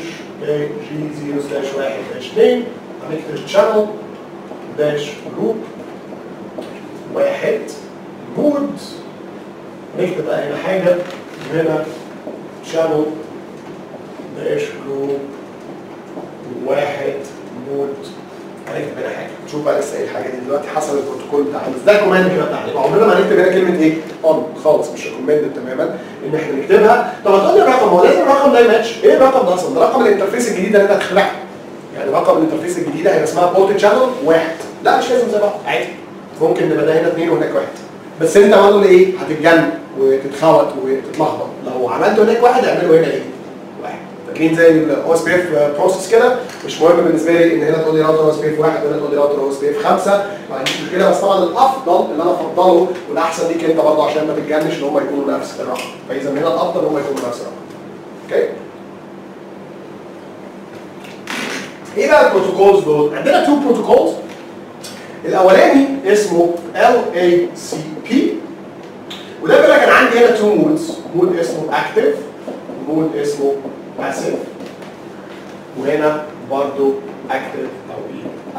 جي 0/1-2 هنكتب شانل داش لوب واحد مود، نكتب بقى هنا حاجه هنا شانل داش لوب واحد مود، هنكتب هنا حاجه نشوف بقى لسه ايه الحاجه دي دلوقتي حصل البروتوكول بتاعنا، بس ده كوماند كده بتاعنا، عمرنا ما هنكتب هنا كلمه ايه؟ اون خالص، مش ريكومندد تماما ان احنا نكتبها. طب هتقول لي الرقم، هو لازم الرقم ده يماتش، ايه الرقم ده اصلا؟ ده رقم الانترفيس الجديد اللي انت هتخلعه، يعني رقم الانترفيس الجديده هيبقى اسمها بوت شانل واحد، لا مش لازم زي بعض عادي، ممكن نبقى ده هنا اثنين وهناك واحد، بس انت برضه ايه؟ هتتجنن وتتخوت وتتلخبط، لو عملت هناك واحد اعمله هنا ايه؟ فاكرين زي الاو اس بي اف بروسس كده، مش مهم بالنسبه لي ان هنا تقول لي راوتر او اس بي اف واحد وهنا تقول لي راوتر او اس بي اف خمسه، ما عنديش مشكله، بس طبعا الافضل اللي انا افضله والاحسن ليك انت برضه عشان ما تتجنش ان هم يكونوا نفس الرقم، فاذا هنا الافضل ان هم يكونوا نفس الرقم. اوكي؟ ايه بقى البروتوكولز دول؟ عندنا 2 بروتوكولز، الاولاني اسمه LACP وده بيقول لك انا عندي هنا 2 مودز، مود اسمه اكتف ومود اسمه باسيف، وهنا برضه اكتف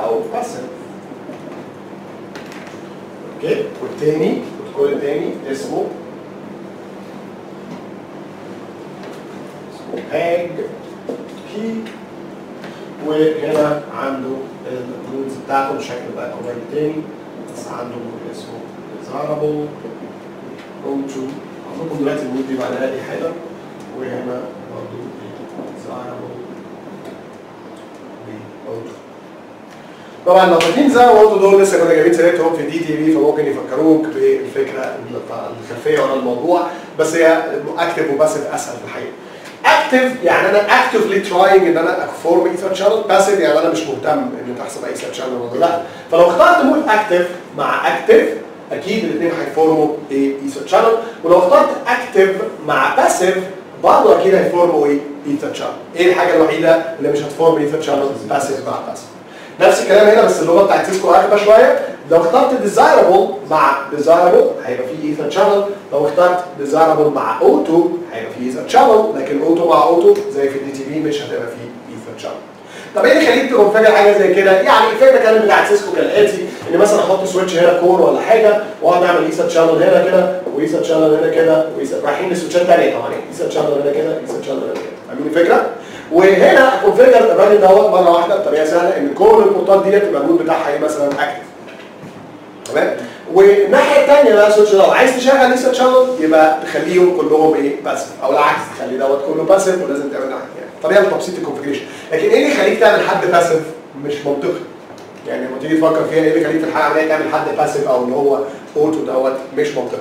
او باسيف. اوكي؟ والتاني البروتوكول التاني اسمه باج بي، وهنا عنده المودز بتاعته بشكل بقى كوماند تاني، بس عنده مود اسمه ديزايربل روم تو، هقول لكم دلوقتي المود دي معناها ايه حاجه، وهنا برضه ديزايربل روم تو. طبعا لو فاكرين ديزايربل روم تو دول لسه كنا جايبين سيرتهم في دي تي في، فممكن يفكروك بالفكره الخلفيه ورا الموضوع، بس هي اكتف وباسف اسهل في الحقيقه. اكتف يعني انا اكتفلي تراينج ان انا اكفورم ايثر شانل، باسيف يعني انا مش مهتم ان تحصل ايثر شانل ولا لا، فلو اخترت مود اكتف مع اكتف اكيد الاثنين هيفورموا ايثر شانل، ولو اخترت اكتف مع باسيف برضه اكيد هيفورموا ايثر شانل. ايه الحاجه الوحيده اللي مش هتفورم ايثر شانل؟ باسيف مع باسيف. نفس الكلام هنا، بس اللغه بتاعت سيسكو اغبى شويه، لو اخترت ديزايربل مع ديزايربل هيبقى فيه ايثر شانل، لو اخترت ديزايربل مع اوتو هيبقى فيه ايثر شانل، لكن اوتو مع اوتو زي في الدي تي بي مش هتبقى فيه ايثر شانل. طب ايه اللي خليك تكون فاكر حاجه زي كده؟ يعني الفكره كانت بتاعت سيسكو كالاتي، ان مثلا احط سويتش هنا كور ولا حاجه واقعد اعمل ايثر شانل هنا كده وايثر شانل هنا كده رايحين لسويتشات ثانيه طبعا، ايثر شانل هنا كده ايثر شانل هنا كده، فاهمين الفكره؟ وهنا كونفيجر الراجل دوت مره واحده بطريقه سهله ان كل البورتات ديت المجهود بتاعها ايه مثلا اكتف. تمام؟ والناحيه الثانيه بقى سويتش لو عايز تشغل لسه شانل يبقى تخليهم كلهم ايه باسف، او العكس تخلي دوت كله باسف ولازم تعمل عكس، يعني طريقه لتبسيط الكونفيجريشن. لكن ايه اللي يخليك تعمل حد باسف؟ مش منطقي. يعني لما تيجي تفكر فيها ايه اللي يخليك في الحاله العمليه تعمل حد باسف او اللي هو اوتو دوت مش منطقي.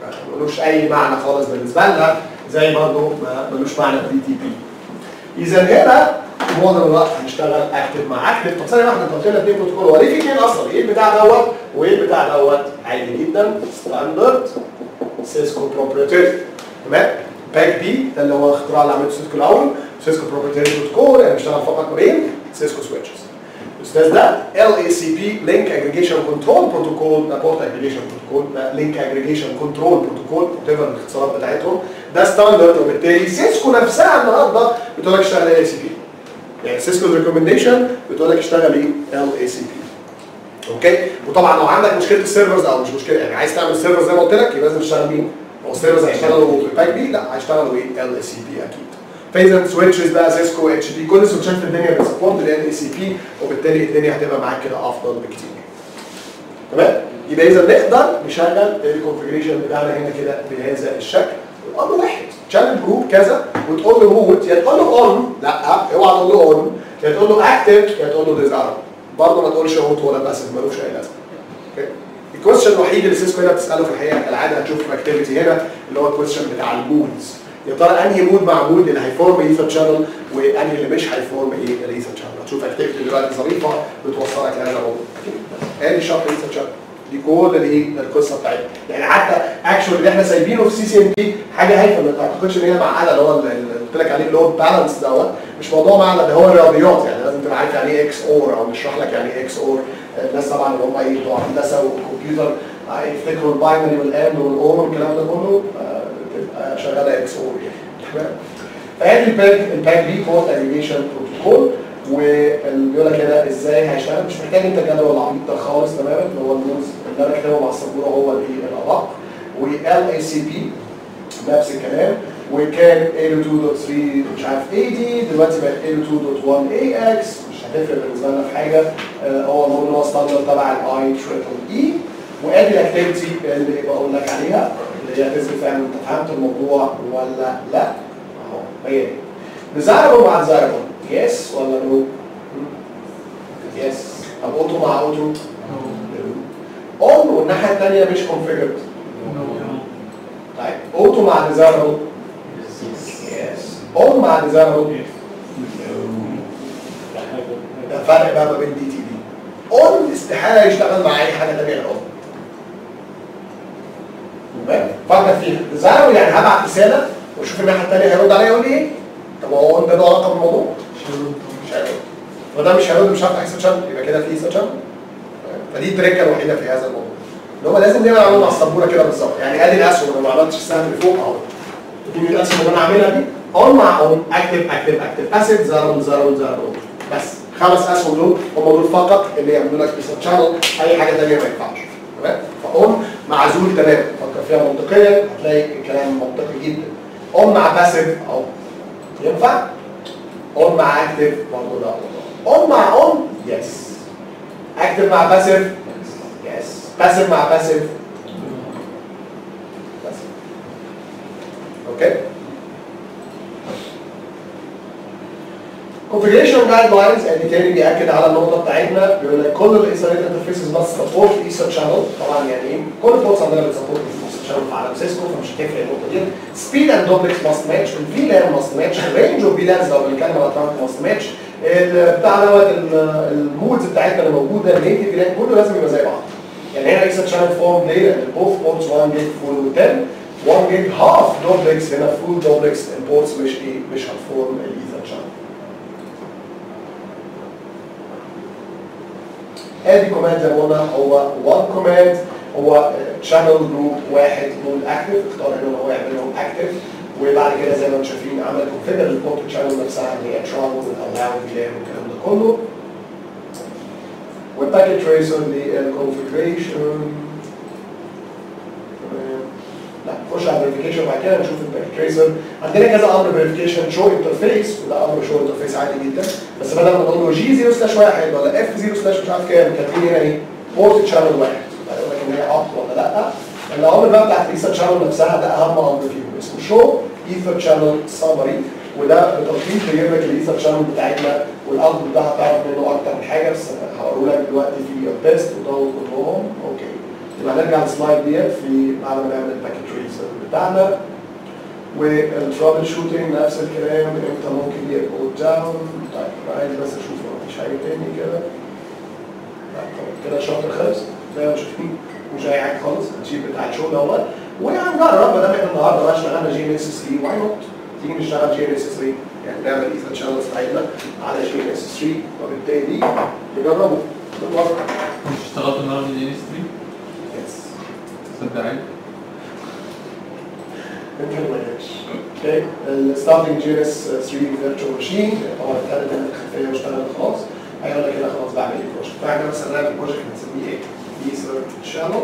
ما ملوش اي معنى خالص بالنسبه لنا، زي برضه ما ملوش معنى في دي تي بي. إذا هنا معظم الوقت هنشتغل اكتف مع اكتف. طب ثانية واحدة، انت قلت لنا اثنين بروتوكول، هو ليه في اثنين اصلا؟ ايه البتاع دوت وايه البتاع دوت؟ عادي جدا، ستاندرد سيسكو بروبريتري، تمام؟ باك بي ده اللي هو اختراع اللي عملته سيسكو الاول، سيسكو بروبريتري بروتوكول يعني بيشتغل فقط ما بين سيسكو سويتشز. الاستاذ ده LACP لينك اجريجيشن كنترول بروتوكول، ده بورت اجريجيشن بروتوكول، ده لينك اجريجيشن كنترول بروتوكول، وتبقى الاختصارات بتاعتهم، ده ستاندرد، وبالتالي سيسكو نفسها النهارده بتقول لك اشتغل LACP. يعني سيسكو ريكومنديشن بتقول لك اشتغل ايه؟ LACP. اوكي؟ وطبعا لو عندك مشكله السيرفرز او مش مشكله، يعني عايز تعمل سيرفر زي ما قلت لك يبقى لازم تشتغل مين؟ هو السيرفرز هيشتغلوا باك بي؟ لا هيشتغلوا ايه؟ LACP اكيد. فاذا سويتشز بقى سيسكو اتش دي كل السويتشات في الدنيا بتسبورت ال سي بي، وبالتالي الدنيا هتبقى معاك كده افضل بكتير. تمام؟ يبقى اذا نقدر نشغل الكونفيجريشن بتاعنا هنا كده بهذا الشكل، والامر واحد، شانل جروب كذا وتقول له مود، يا تقول له اون، لا اوعى تقول له اون، يا تقول له اكتف يا تقول له ديزايربل، برضه ما تقولش اوت ولا باسف، ملوش اي لازمه. اوكي؟ الكويستشن الوحيد اللي سيسكو هنا بتساله في الحقيقه كالعاده هتشوف في الاكتيفيتي هنا اللي هو الكويستشن بتاع المودز، يا ترى انهي مود مع مود اللي هيفورم ايثر شانل وانهي اللي مش هيفورم ايه الايثر شانل. هتشوف اكتيفيتي دلوقتي ظريفه بتوصلك لهذا الموضوع. ادي شرح ايثر شانل، دي كل الايه القصه بتاعتنا، يعني حتى اكشن اللي احنا سايبينه في سي سي ام بي حاجه هايفه، ما تعتقدش ان هي معقده اللي هو قلت لك عليه اللي هو البالانس دوت مش موضوع معنى ان هو رياضيات، يعني لازم تبقى عارف يعني ايه اكس اور او نشرح لك يعني ايه اكس اور. الناس طبعا اللي هم ايه بتوع هندسه والكمبيوتر هيفتكروا الباينري والان والاور والكلام ده كله تبقى شغاله اكس اور يعني تمام. فهي الباك دي كود انيميشن بروتوكول، واللي بيقول لك هنا ازاي هيشتغل مش محتاج انت الجدول العميق ده خالص تماما اللي هو النوز اللي انا كاتبه مع السبوره هو الارق. وال اي سي بي نفس الكلام، وكان L2.3 مش عارف اي دي دلوقتي بقت L2.1 اي اكس، مش هتفرق بالنسبه لنا في حاجه. هو المهم ان هو ستاندرد تبع الاي تريبل اي. وادي الاكتيفيتي اللي بقول لك عليها اللي هي هتثبت فعلا انت فهمت الموضوع ولا لا. اهو هي دي نزعله مع نزعله يس ولا نو؟ يس. طب اوتو مع اوتو؟ نو. اون والناحيه الثانيه مش كونفيجرد؟ طيب اوتو مع ديزايربل؟ يس. اون مع ديزايربل؟ ده فرق بقى ما بين دي تي دي. اون استحاله يشتغل مع اي حاجه ثانيه غير اون. تمام؟ فكر فيها ديزايربل يعني هبعت رساله واشوف الناحيه الثانيه هيرد عليا يقول لي ايه؟ طب هو ده له علاقه بالموضوع؟ مش هيرد. وده مش هيرد مش هفتح حساب شامل يبقى كده في حساب شامل. فدي التركه الوحيده في هذا الموضوع. اللي هو لازم دايما اعمله على السبوره كده بالظبط، يعني ادي الاسهم انا ما عملتش السهم اللي فوق اهو. دي الاسهم اللي انا عاملها دي اون مع اون اكتب اكتب اكتب اسيد زارون زارون زارون بس. خمس اسهم دول هم دول فقط اللي يعملوا لك بيسات شانل، اي حاجه ثانيه ما ينفعش تمام؟ فاون معزول تماما، فكر فيها منطقيا هتلاقي الكلام منطقي جدا. اون مع باسيف اهو ينفع؟ اون مع اكتف برضه لا. اون مع اون يس. اكتف مع باسيف يس. باسف مع باسف باسف. اوكي configuration guidelines اللي تاني بيأكد على النقطة بتاعتنا. بيقول لك كل الانترنت انترفيسز بس سبورت ايثر شانل. طبعا يعني ايه كل البورتس عندنا بتسبورت ايثر شانل في عالم سيسكو فمش هتفرق النقطة دي. speed and دوبلكس must match، الفيلان must match، range of VLANs لو بنتكلم على trunk must match. بتاع دوت المودز بتاعتنا اللي موجودة النيتف فيلان كله لازم يبقى زي بعض. يعني هنا اكسر شانل فورم بلاي لان البوث بورتس 1 جيج فول و10 1 جيج هاف دوبلكس. هنا فول دوبلكس البورتس مش ايه مش هتفورم الايثر شانل. ادي كوماند زي ما قلنا هو 1 كوماند هو شانل جروب واحد نون اكتف، اختار هنا ان هو يعمل لهم اكتف. وبعد كده زي ما انتم شايفين عمل كونفيجر للبورت شانل نفسها اللي هي ترافل والالاو والكلام ده كله. والباكيت تريسر للكونفيجريشن. لا نخش على الفيريفيكيشن بعد كده نشوف الباكيت تريسر. عندنا كذا امر فيريفيكيشن شو انترفيس وده امر شو انترفيس عادي جدا، بس بدل ما نقول له جي 0 سلاش واحد ولا اف 0 سلاش مش عارف كام كاتبين هنا ايه؟ بورت شانل واحد. هيقول لك ان هي اب ولا لا. الامر بقى بتاع الايثر شانل نفسها ده اهم امر فيهم اسمه شو ايثر شانل سامري. وده بتلخيص بيجيب لك الايثر شانل بتاعتنا والأرض بتاعها تعرف منه أكتر من حاجة، بس هقول لك دلوقتي في التست وضوء كلهم. أوكي يبقى هنرجع للسلايد ديت في بعد ما نعمل الباكيت تريسر بتاعنا. والترابل شوتنج نفس الكلام، امتى ممكن يبقوا داون. طيب أنا عايز بس أشوف لو مفيش حاجة تاني كده. طيب كده شاطر خالص زي ما شايفين مش أي حاجة خالص. التشيب بتاع الشغل دوت وهنجرب ما دام احنا النهارده بقى اشتغلنا جي ان اس 3 واي نوت. تيجي نشتغل جي ان اس 3 يعني نعمل ايثر شانل بتاعتنا على جي ان اس 3 وبالتالي نجربه بالواقع. مش اشتغلت النهارده جي ان اس 3؟ يس. تصدق عليك؟ انت اللي ما جاتش. اوكي الستارتنج جي ان اس 3 فيرتشوال ماشين طبعا اتقلت من الخلفيه واشتغلت خلاص. هيقول لك انا خلاص بعمل ايه بروجكت. فاحنا مثلا نعمل بروجكت هنسميه ايه؟ ايثر شانل.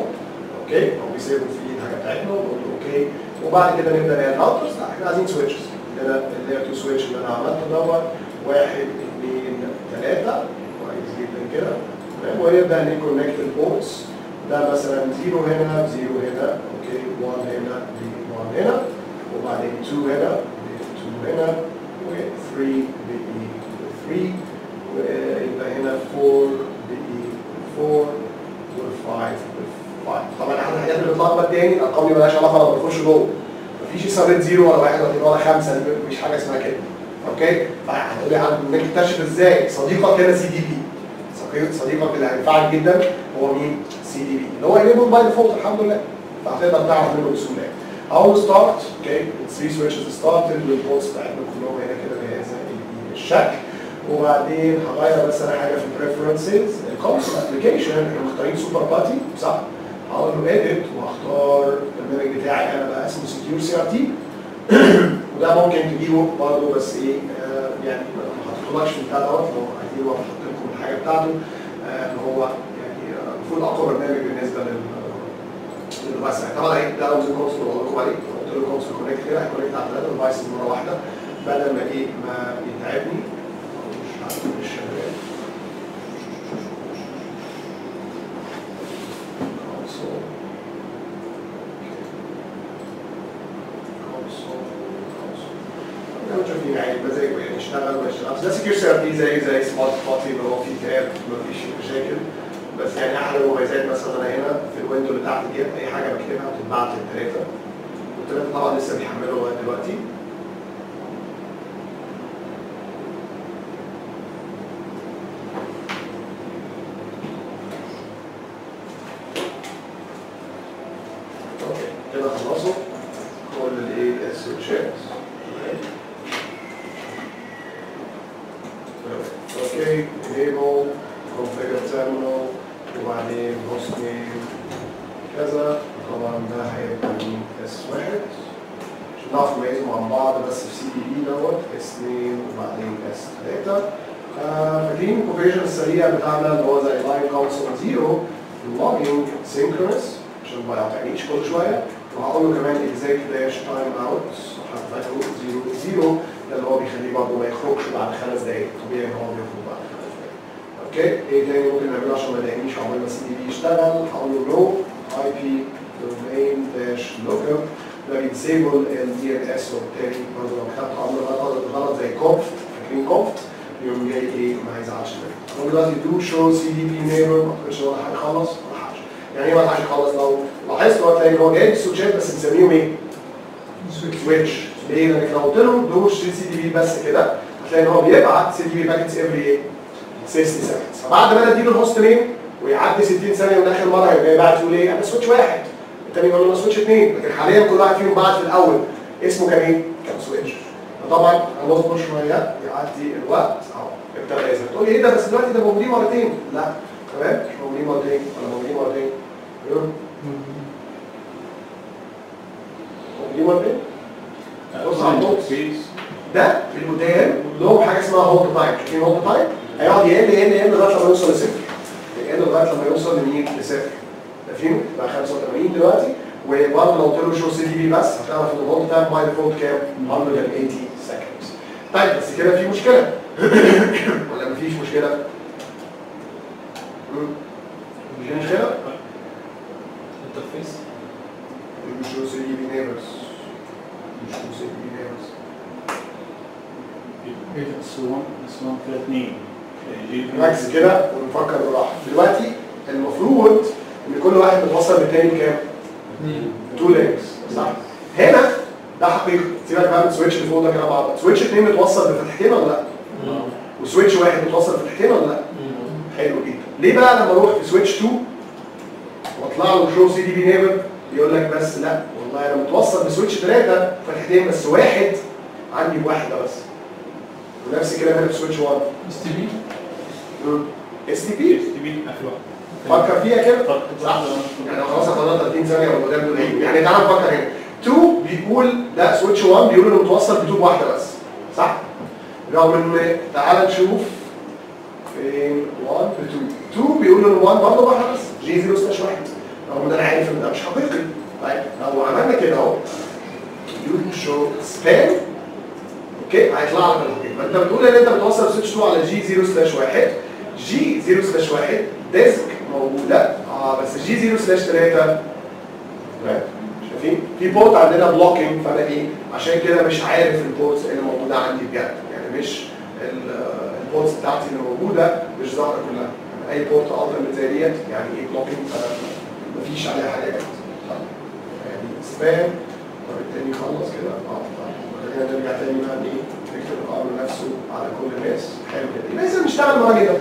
اوكي هو بيسيبه في الحاجه بتاعتنا ونقول له اوكي. وبعد كده نبدا نعمل اوتبوتس. لا احنا عايزين سويتشز. هنا اللي هي تو سويتش اللي انا عملته دوت 1 2 3 كويس جدا كده تمام. ويبدا ان كونكت البورتس ده مثلا 0 هنا 0 هنا اوكي 1 هنا 1 هنا وبعدين 2 هنا 2 هنا و 3 ب 3 ويبقى هنا 4 ب 4 و 5 ب 5. طبعا احنا الحاجات اللي بتلخبط تاني الارقام دي مالهاش علاقه لما بنخش جوه. مفيش صارت 0 ولا 1 ولا 5 مفيش حاجه اسمها كده. اوكي؟ فهتقولي هنكتشف ازاي؟ صديقك هنا سي دي بي. صديقك اللي هينفعك جدا هو مين؟ سي دي بي اللي هو انيبل باي ديفولت الحمد لله. فهتقدر تعرف منه بسهوله. اول ستارت اوكي الثري سويتشز ستارتد والبولس بتاعتنا كلهم هنا كده اللي هي زي الشكل. وبعدين هغير بس انا حاجه في البريفرنسز الكونسول ابلكيشن احنا مختارين سوبر باتي صح؟ هقول له ايديت وهختار البرنامج بتاعي انا بقى اسمه سكيور سي ار تي وده ممكن تجيبه برضه بس ايه يعني ما حطيتهولكش في البتاع دوت لو عايزين هو حاطط لكم الحاجه بتاعته اللي هو يعني المفروض اقوى برنامج بالنسبه للوسع. طبعا ده لو زي الكونسول اللي بقول لكم عليه قلت له الكونسول كونكت كده هيكونكت على 3 ديفايسز مره واحده بدل ما ايه ما يتعبني مش شغال. كونسول يعني بزيكوا يعني اشتغل وما اشتغلش ده سكيور سي ار تي زي سمارت باتي اللي هو فيه تاب مفيش مشاكل بس يعني احلى مميزات مثلا انا هنا في الويندو اللي تحت ديت اي حاجه بكتبها بتتبعت للثلاثه والثلاثه طبعا لسه بيحملوا لغايه دلوقتي. بعد ما انا اديله الهوست نيم ويعدي 60 ثانيه من اخر مره يبقى يبعت يقول ايه؟ انا سويتش واحد، الثاني يقول له انا سويتش اثنين، لكن حاليا كل واحد فيهم بعت في الاول اسمه كان ايه؟ كان سويتش. فطبعا هنصبر شويه يعدي الوقت اهو ابتدى يظهر. تقول لي ايه ده بس دلوقتي ده موجودين مرتين؟ لا تمام مش موجودين مرتين ولا موجودين مرتين. موجودين مرتين؟ بص على النوت ده في القدام لهم حاجه اسمها هولد تايم، شايفين هولد تايم؟ هيقعد يقل لغايه لما يوصل لصفر. يقل لغايه لما يوصل لمين؟ لصفر. فاهمين؟ بقى 85 دلوقتي وبرضه لو قلت له شو سي دي بي بس هتعرف ان الهولد تايم باي ديفولت كام؟ 180 سكندز. طيب بس كده في مشكله ولا مفيش مشكله؟ مفيش مشكله؟ انترفيس شو سي دي بي نيبرز شو سي دي بي نيبرز اس1 32 نركز كده ونفكر براحه. دلوقتي المفروض ان كل واحد متوصل بالتاني بكام؟ 2 لينكس صح؟ هنا ده حقيقي سيبك بقى من سويتش اللي فوق ده كده بعض، سويتش 2 متوصل بفتحتين ولا لا؟ وسويتش 1 متوصل بفتحتين ولا لا؟ حلو جدا. ليه بقى لما اروح في سويتش 2 واطلع له شو سي دي بي نيبل يقول لك بس لا والله انا متوصل بسويتش 3 فتحتين بس واحد عندي بواحده بس. ونفس الكلام هنا في سويتش 1 اس تي بي اس تي بي اخر واحد فكر فيها كده صح يعني خلاص خلاص 30 ثانيه ولا ده يعني تعالى نفكر هنا 2 بيقول لا سويتش 1 بيقول انه متوصل ب2 بواحده بس صح؟ رغم ان تعالى نشوف فين 1 ب2 2 بيقول انه 1 برضه بواحده بس جي 0 سلاش 1 رغم ان انا عارف ان ده مش حقيقي. طيب لو عملنا كده اهو يو شو سبان اوكي هيطلع لك الحاجتين. ما انت بتقول ان انت بتوصل سويتش 2 على جي 0 سلاش 1 جي 0 سلاش 1 ديسك موجوده بس جي 0 سلاش 3 شايفين؟ في بورت عندنا بلوكينج فانا ايه؟ عشان كده مش عارف البورتس اللي موجوده عندي بجد يعني مش البورتس بتاعتي اللي موجوده مش ظاهره كلها يعني اي بورت الترنت زي ديت يعني ايه بلوكينج فانا مفيش عليها حاجه جد. يعني سبان طب التاني خلص كده هنا نرجع تاني بقى لايه؟ نكتب الامر نفسه على كل الناس حلو جدا. لازم نشتغل مره كده.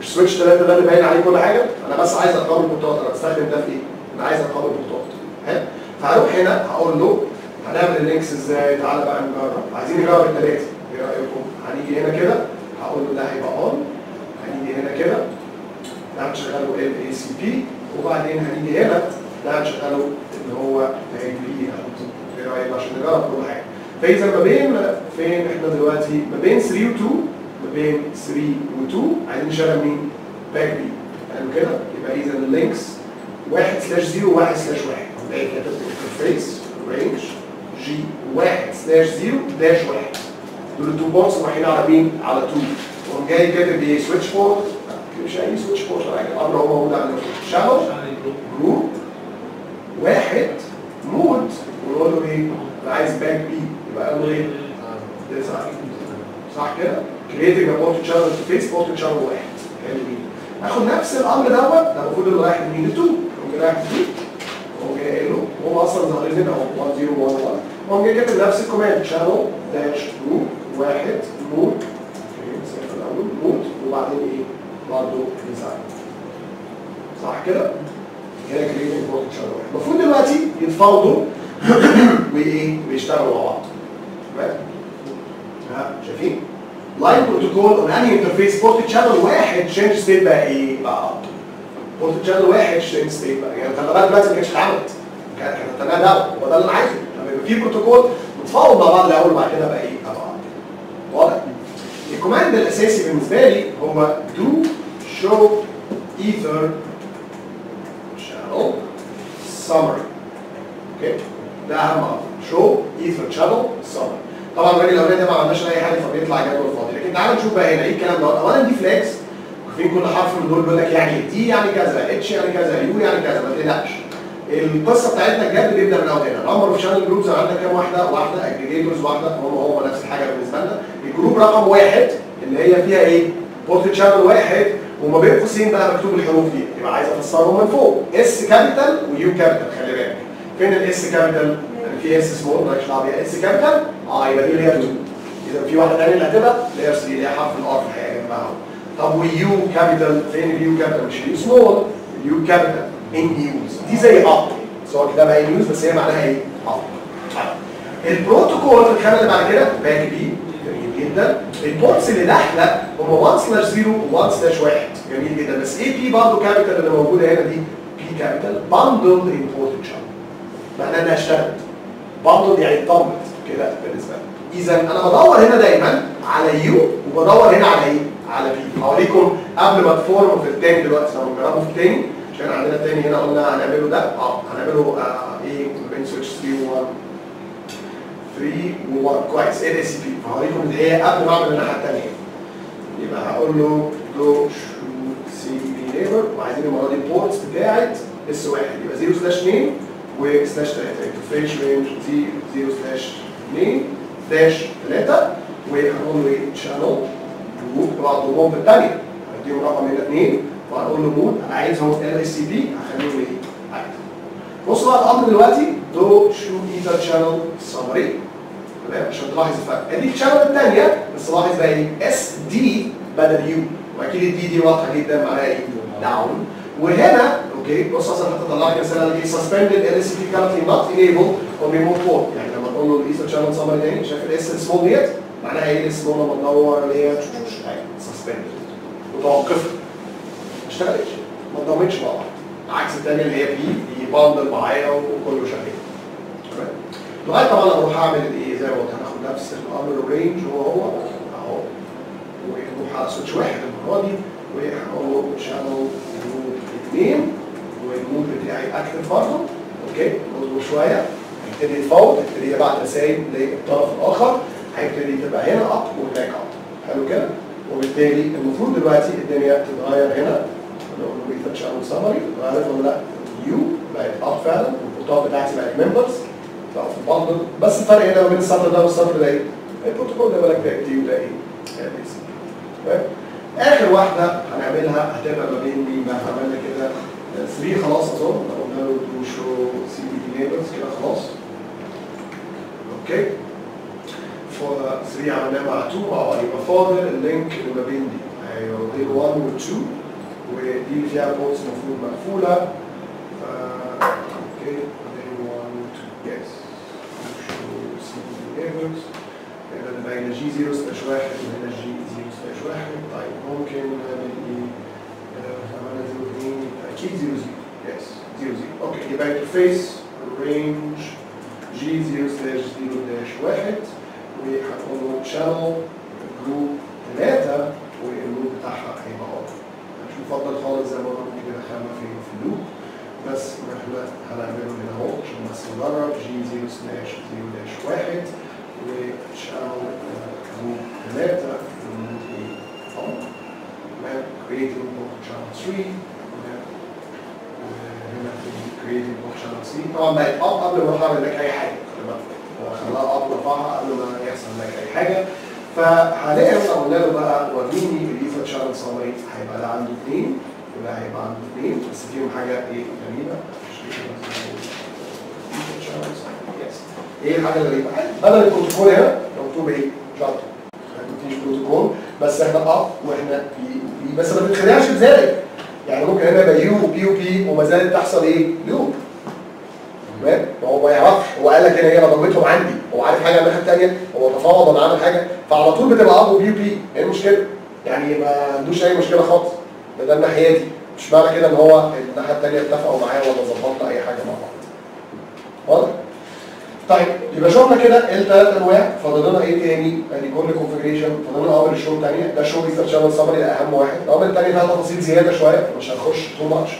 مش سويتش 3 ده اللي باين عليه كل حاجه، انا بس عايز اقارن البطاقات، انا بستخدم ده في ايه؟ انا عايز اقارن البطاقات. حلو؟ هروح هنا هقول له هنعمل اللينكس ازاي، تعالى بقى نجرب، عايزين نجرب التلاته، ايه رايكم؟ هنيجي هنا كده هقول له ده هيبقى اون، هنيجي هنا كده ده هنشغله ال اي سي بي، وبعدين هنيجي هنا ده هنشغله ان هو ال بي، ايه رايك عشان نجرب كل حاجه. فاذا ما بين فين احنا دلوقتي؟ ما بين 3 و 2، ما بين 3 و 2 عايزين نشغل مين؟ باك بي، حلو كده؟ يبقى اذا اللينكس 1/0 1/1 هنلاقي كده انترفيس رينج جي 1/0-1 دول التو بورتس رايحين على مين؟ على 2، وقام جاي كاتب ايه؟ سويتش بورت، مش اي سويتش بورت ولا امر هو موجود عندنا، شغل جروب واحد مود ونقول له ايه؟ انا عايز باك بي، يبقى قال له ايه؟ 9 صح كده؟ كريتنج بورت شانل انترفيس بورت شانل واحد، حلو جدا. هاخد نفس الامر دوت المفروض اللي رايح لمين؟ ل 2، وقام رايح ل 2 وقام جاي قايل له وهم اصلا ظاهرين هنا اهو 1011، وقام جاي كاتب نفس الكوماند شانل داش جروب واحد مود، في الاول مود وبعدين ايه؟ برضه ديزاين صح كده؟ هنا كريتنج بورت شانل واحد. المفروض دلوقتي يتفاوضوا وايه؟ ويشتغلوا مع بعض. تمام؟ ها شايفين؟ لاين بروتوكول اون اني انترفيس بورت شانل واحد تشينج ستيت بقى ايه؟ بقى بورت شانل واحد تشينج ستيت بقى، يعني خلي بالك دلوقتي ما كانتش اتعملت. كانت تمام ده هو ده اللي انا عايزه، لما يبقى في بروتوكول متفاوض مع بعض الاول وبعد كده بقى ايه؟ مع بعض. واضح؟ الكوماند الاساسي بالنسبه لي هو do show ether channel summary. اوكي؟ ده اهم امر، شو ايثر شانل سمري. طبعا الراجل الاولاني ده ما عملناش اي حاجه فبيطلع جدول فاضي، لكن تعالى نشوف بقى هنا ايه الكلام ده. اولا دي فلاجز، فين كل حرف من دول بيقول لك يعني دي يعني كذا، اتش يعني كذا، يو يعني كذا، ما تقلقش. القصه بتاعتنا الجد بيبدا من اول هنا، الامر في شانل جروبز انا عندنا كام واحده؟ واحده اجريجيتورز، واحده هو نفس الحاجه بالنسبه لنا. الجروب رقم واحد اللي هي فيها ايه؟ بورت شانل واحد وما بين قوسين بقى مكتوب الحروف دي، يبقى عايز افسرهم من فوق، اس كابيتال ويو كابيتال، خلي بالك. فين الاس كابيتال؟ في اس سمول مالكش دعوه بيها، اس كابيتال يبقى دي اللي هي 2، اذا في واحده ثانيه اللي هتبقى اللي هي 3 اللي هي حرف الار في الحقيقه جنبها. طب ويو كابيتال فين اليو كابيتال؟ مش اليو سمول، اليو كابيتال ان يوز، دي زي اب سواء كتبها ان يوز بس هي معناها ايه؟ اب. البروتوكول في الخانه اللي بعد كده باك بي، جميل جدا. البورتس اللي داخله هم 1/0 و1/1 جميل جدا، بس ايه بي برضه كابيتال اللي موجوده هنا دي بي كابيتال باندلد امبورتنت شانل، معناها انها اشتغلت باندلد يعني اتطمت كده بالنسبه لي. اذا انا بدور هنا دايما على يو وبدور هنا على ايه؟ على بي. هوريكم قبل ما تفورموا في الثاني دلوقتي، لو نجربه في الثاني عشان عندنا الثاني هنا قلنا هنعمله ده هنعمله ايه؟ ما بين سويتش 3 و 1 كويس ال اس بي، فهوريكم اللي هي قبل ما اعمل الناحيه الثانيه. يبقى هقول له جو سي بي نيبر، وعايزين المره دي البورتس بتاعت اس واحد يبقى 0/2 و/3 انترفيس رينج دي 0/2-3 وهنقول له ايه؟ شانل جروب بعضهم في الثانيه، هديهم رقم هنا 2 وهنقول له مود انا عايزهم ال اس بي هخليهم ايه؟ اكتب. بصوا بقى الامر دلوقتي دو شو ايثر شانل سمري، تمام عشان تلاحظ الفرق. ادي الشانل الثانيه بس لاحظ بقى ايه؟ اس دي بدل يو، واكيد الدي دي واضحه جدا معناها ايه؟ داون. وهنا اوكي بص اصلا حتى طلع لي رساله اللي هي سسبندد ال اس بي كارنتلي نوت انيبل اون ريموت بورت، يعني لما نقول له الايثر شانل سمري تاني شايف الاس السمول ديت معناها ايه؟ الاس سمول لما ندور اللي هي سسبندد متوقفه ما اشتغلتش ما اتضمتش مع بعض، عكس الثانيه اللي هي بي باندل معايا وكله شغال. تمام لغايه طبعا انا اروح اعمل ايه؟ زي ما قلت هناخد نفس الامر رينج هو اهو ونروح على سويتش واحد المره دي وهنقول له شانل اثنين والمود بتاعي اكتف برضه، اوكي اصبر شويه هيبتدي يتفاوض، هيبتدي يبعت رسايل للطرف الاخر، هيبتدي تبقى هنا اب وهناك اب، حلو كده؟ وبالتالي المفروض دلوقتي الدنيا تتغير هنا، نقول له ايثر شانل سمري اتغيرت ولا لا؟ يو بقت اب فعلا والبورتات بتاعتي بقت ممبرز بقوا في البندل، بس الفرق هنا ما بين السطر ده والسطر ده ايه؟ البروتوكول ده بالك ده دي وده ايه؟ تمام؟ اخر واحده هنعملها هتبقى ما بين مين بقى؟ عملنا كده 3 خلاص اظن، قلنا له دو شو سي بي نيبرز كده خلاص. اوكي؟ فور 3 عملناه مع 2 يبقى فاضل اللينك اللي ما بين دي، ايوه دي 1 و 2 ودي اللي فيها بورتس المفروض مقفوله. اوكي، دي 1 و ممكن اكيد 0 0 يس 0 0 اوكي. يبقى انترفيس رينج جي 0/0-1 وهنقول له شانل جروب 3 واللوب بتاعها هيبقى اوف. مش مفضل خالص زي ما قلنا ممكن ندخلها فين في اللوب، بس احنا هنعمله هنا اهو عشان بس نجرب جي 0/0-1 وشانل جروب 3 creating both channel 3 وهنا creating both channel 3. طبعا بقت اب قبل ما اروح اعمل لك اي حاجه، خلاها اب رفعها قبل ما يحصل لك اي حاجه. فهلاقي مثلا قلنا له بقى وريني الديفولت شانل سمري، هيبقى ده عنده 2 وده هيبقى عنده 2 بس فيهم حاجه ايه غريبه. ايه الحاجه الغريبه؟ بدل البروتوكول هنا مكتوب ايه؟ جلطه. ما فيش بروتوكول بس احنا اب واحنا بي، بس ما بتتخدعش بذلك. يعني ممكن هنا يبقى يو وبي وبي وما زالت تحصل ايه؟ لوب. تمام؟ هو ما يعرفش، هو قال لك هنا هي ضربتهم عندي، هو عارف حاجه من الناحيه الثانيه، هو تفاوض ولا عمل حاجه، فعلى طول بتبقى اب وبي وبي، ايه المشكله؟ يعني ما عندوش اي مشكله خالص. ده الناحيه دي، مش معنى كده ان هو الناحيه الثانيه اتفقوا معاه ولا ظبطنا اي حاجه مع بعض. واضح؟ طيب يبقى شفنا كده الثلاث انواع، فاضل لنا ايه تاني؟ ادي كل كونفجريشن، فاضل لنا امر الشو الثانيه، ده شو ريسيرش شانل سمري ده اهم واحد، الامر الثاني فيها تفاصيل زياده شويه مش هنخش تو ماتش،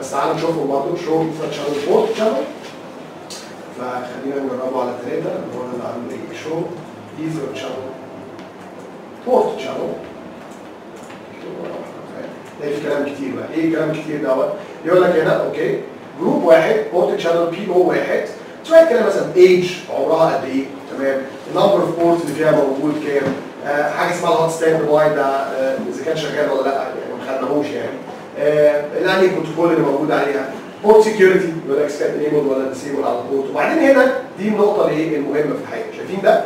بس تعالوا نشوفه برضه شو ريسيرش شانل 4 شانل. فخلينا نجربه على ثلاثه، هو انا اللي عامل ايه؟ شو ريسيرش شانل 4 شانل. ده في كلام كتير بقى، ايه كلام كتير دوت؟ يقول لك هنا اوكي جروب واحد بورت شانل بي او واحد، شوية كده مثلا ايج عمرها قد ايه؟ تمام؟ النمبر اوف بورتس اللي فيها موجود كام؟ حاجه اسمها الهوت ستاند لاين ده اذا كان شغال ولا لا يعني ما خدناهوش يعني. الانهي بروتوكول اللي موجود عليها؟ بورت سكيورتي يقول لك سكان ايبل ولا ديسيبل على البورت. وبعدين هنا دي النقطه الايه المهمه في الحقيقه، شايفين ده؟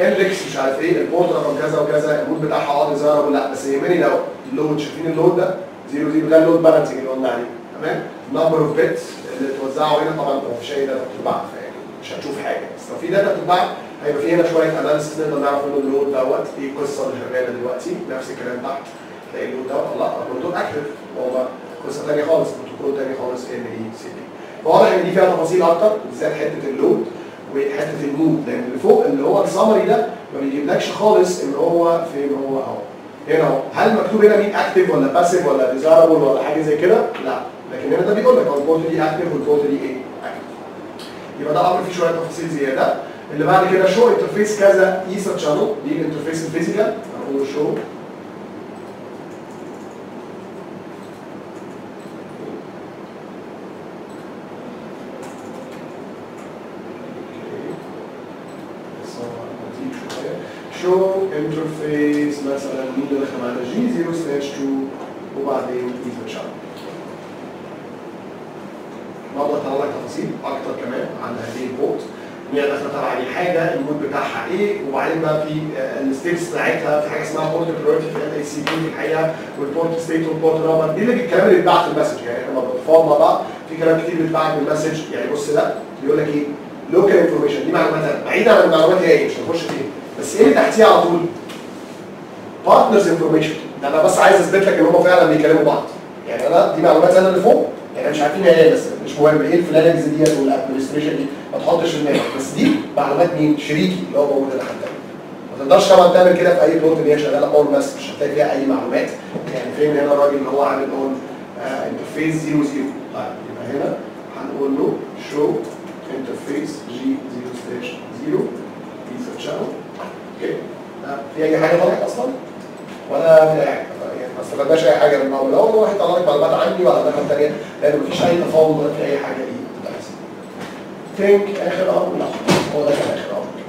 هنريكس مش عارف ايه البورت رقم كذا وكذا، المود بتاعها عاطل ظاهره ولا لا، بس يهمني لو اللود، شايفين اللود ده؟ 0 0 ده اللود بالانسنج اللي قلنا عليه، تمام؟ نمبر اوف بيتس اللي اتوزعوا هنا، طبعا ما فيش اي داتا بتتباع يعني مش هتشوف حاجه، بس لو في داتا بتتباع هيبقى في هنا شويه اناليسيس نقدر نعرف ان اللود دوت ايه القصه اللي شغاله دلوقتي. نفس الكلام تحت تلاقي اللود دوت لا البروتوكول اكتف، هو قصه ثانيه خالص، بروتوكول ثاني خالص ان اي سي بي. فواضح ان دي فيها تفاصيل اكتر بالذات حته اللود وحته المود، لان اللي فوق اللي هو السمري ده ما بيجيبلكش خالص ان هو فين، هو اهو هنا اهو، هل مكتوب هنا مين اكتف ولا باسيف ولا ديزايربل ولا حاجه زي كده؟ لا، لكن هنا ده بيقول لك هو البورت دي اكتف والبورت دي ايه؟ يبقى ده امر فيه شويه تفاصيل زياده. اللي بعد كده شو انترفيس كذا ايثر شانل، دي الانترفيس الفيزيكال، هنقول شو شو انترفيس مثلا مين اللي دخل معانا جي 0/2 وبعدين ايثر شانل. النهارده هطلع لك تفاصيل اكتر كمان عن هذه البورت، ان هي داخله تبع اي حاجه، المود بتاعها ايه، وبعدين بقى في الستيتس بتاعتها، في حاجه اسمها بورت برايورتي في ال اي سي بي في الحقيقه، والبورت ستيت والبورت رابر، دي الكلام اللي اتباع في المسج. يعني احنا بنتفاهم مع بعض في كلام كتير بيتباع في المسج. يعني بص ده بيقول لك ايه؟ لوكال انفورميشن، دي معلومات بعيده عن المعلومات هي ايه مش هنخش فيها، بس ايه اللي تحتيها على طول؟ بارتنرز انفورميشن، ده انا بس عايز اثبت لك ان هم فعلا بيكلموا بعض. يعني انا دي معلومات انا اللي فوق، يعني مش عارفين هي ايه بس مش مهم ايه الفلانجز ديت والادمنستريشن دي، ما تحطش في دماغك، بس دي معلومات مين؟ شريكي اللي هو موجود لحد دلوقتي. ما تقدرش طبعا تعمل كده في اي بورت اللي هي شغاله اول بس، مش هتلاقي فيها اي معلومات. يعني فين هنا الراجل اللي هو عامل اون انترفيس 0 0، طيب يبقى هنا هنقول له شو انترفيس جي 0/0 ريسيرش شانل. اوكي، في اي حاجه طلعت اصلا؟ ولا في اي حاجه، ما استفدناش اي حاجه من الاول، الاول واحد طلع لك معلومات عني وعلى الناحيه الثانيه، لان مفيش اي تفاوض ولا في اي حاجه دي بتحصل. ثينك اخر امر، لا هو ده كان اخر امر.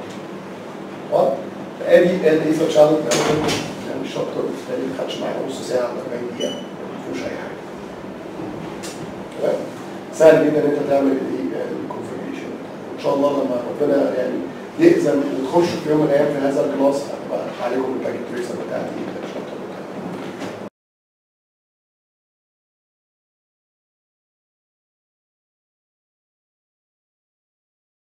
واضح؟ فادي الايثر شانل كان الشابتر الثاني ما خدش معايا نص ساعه ولا 40 دقيقه، ما فيهوش اي حاجه. تمام؟ سهل جدا ان انت تعمل الكونفجريشن، ان شاء الله لما ربنا يعني يأذن وتخشوا في يوم من الايام في هذا الكلاس هتبقى عليكم الباكيت تريسر بتاعتي.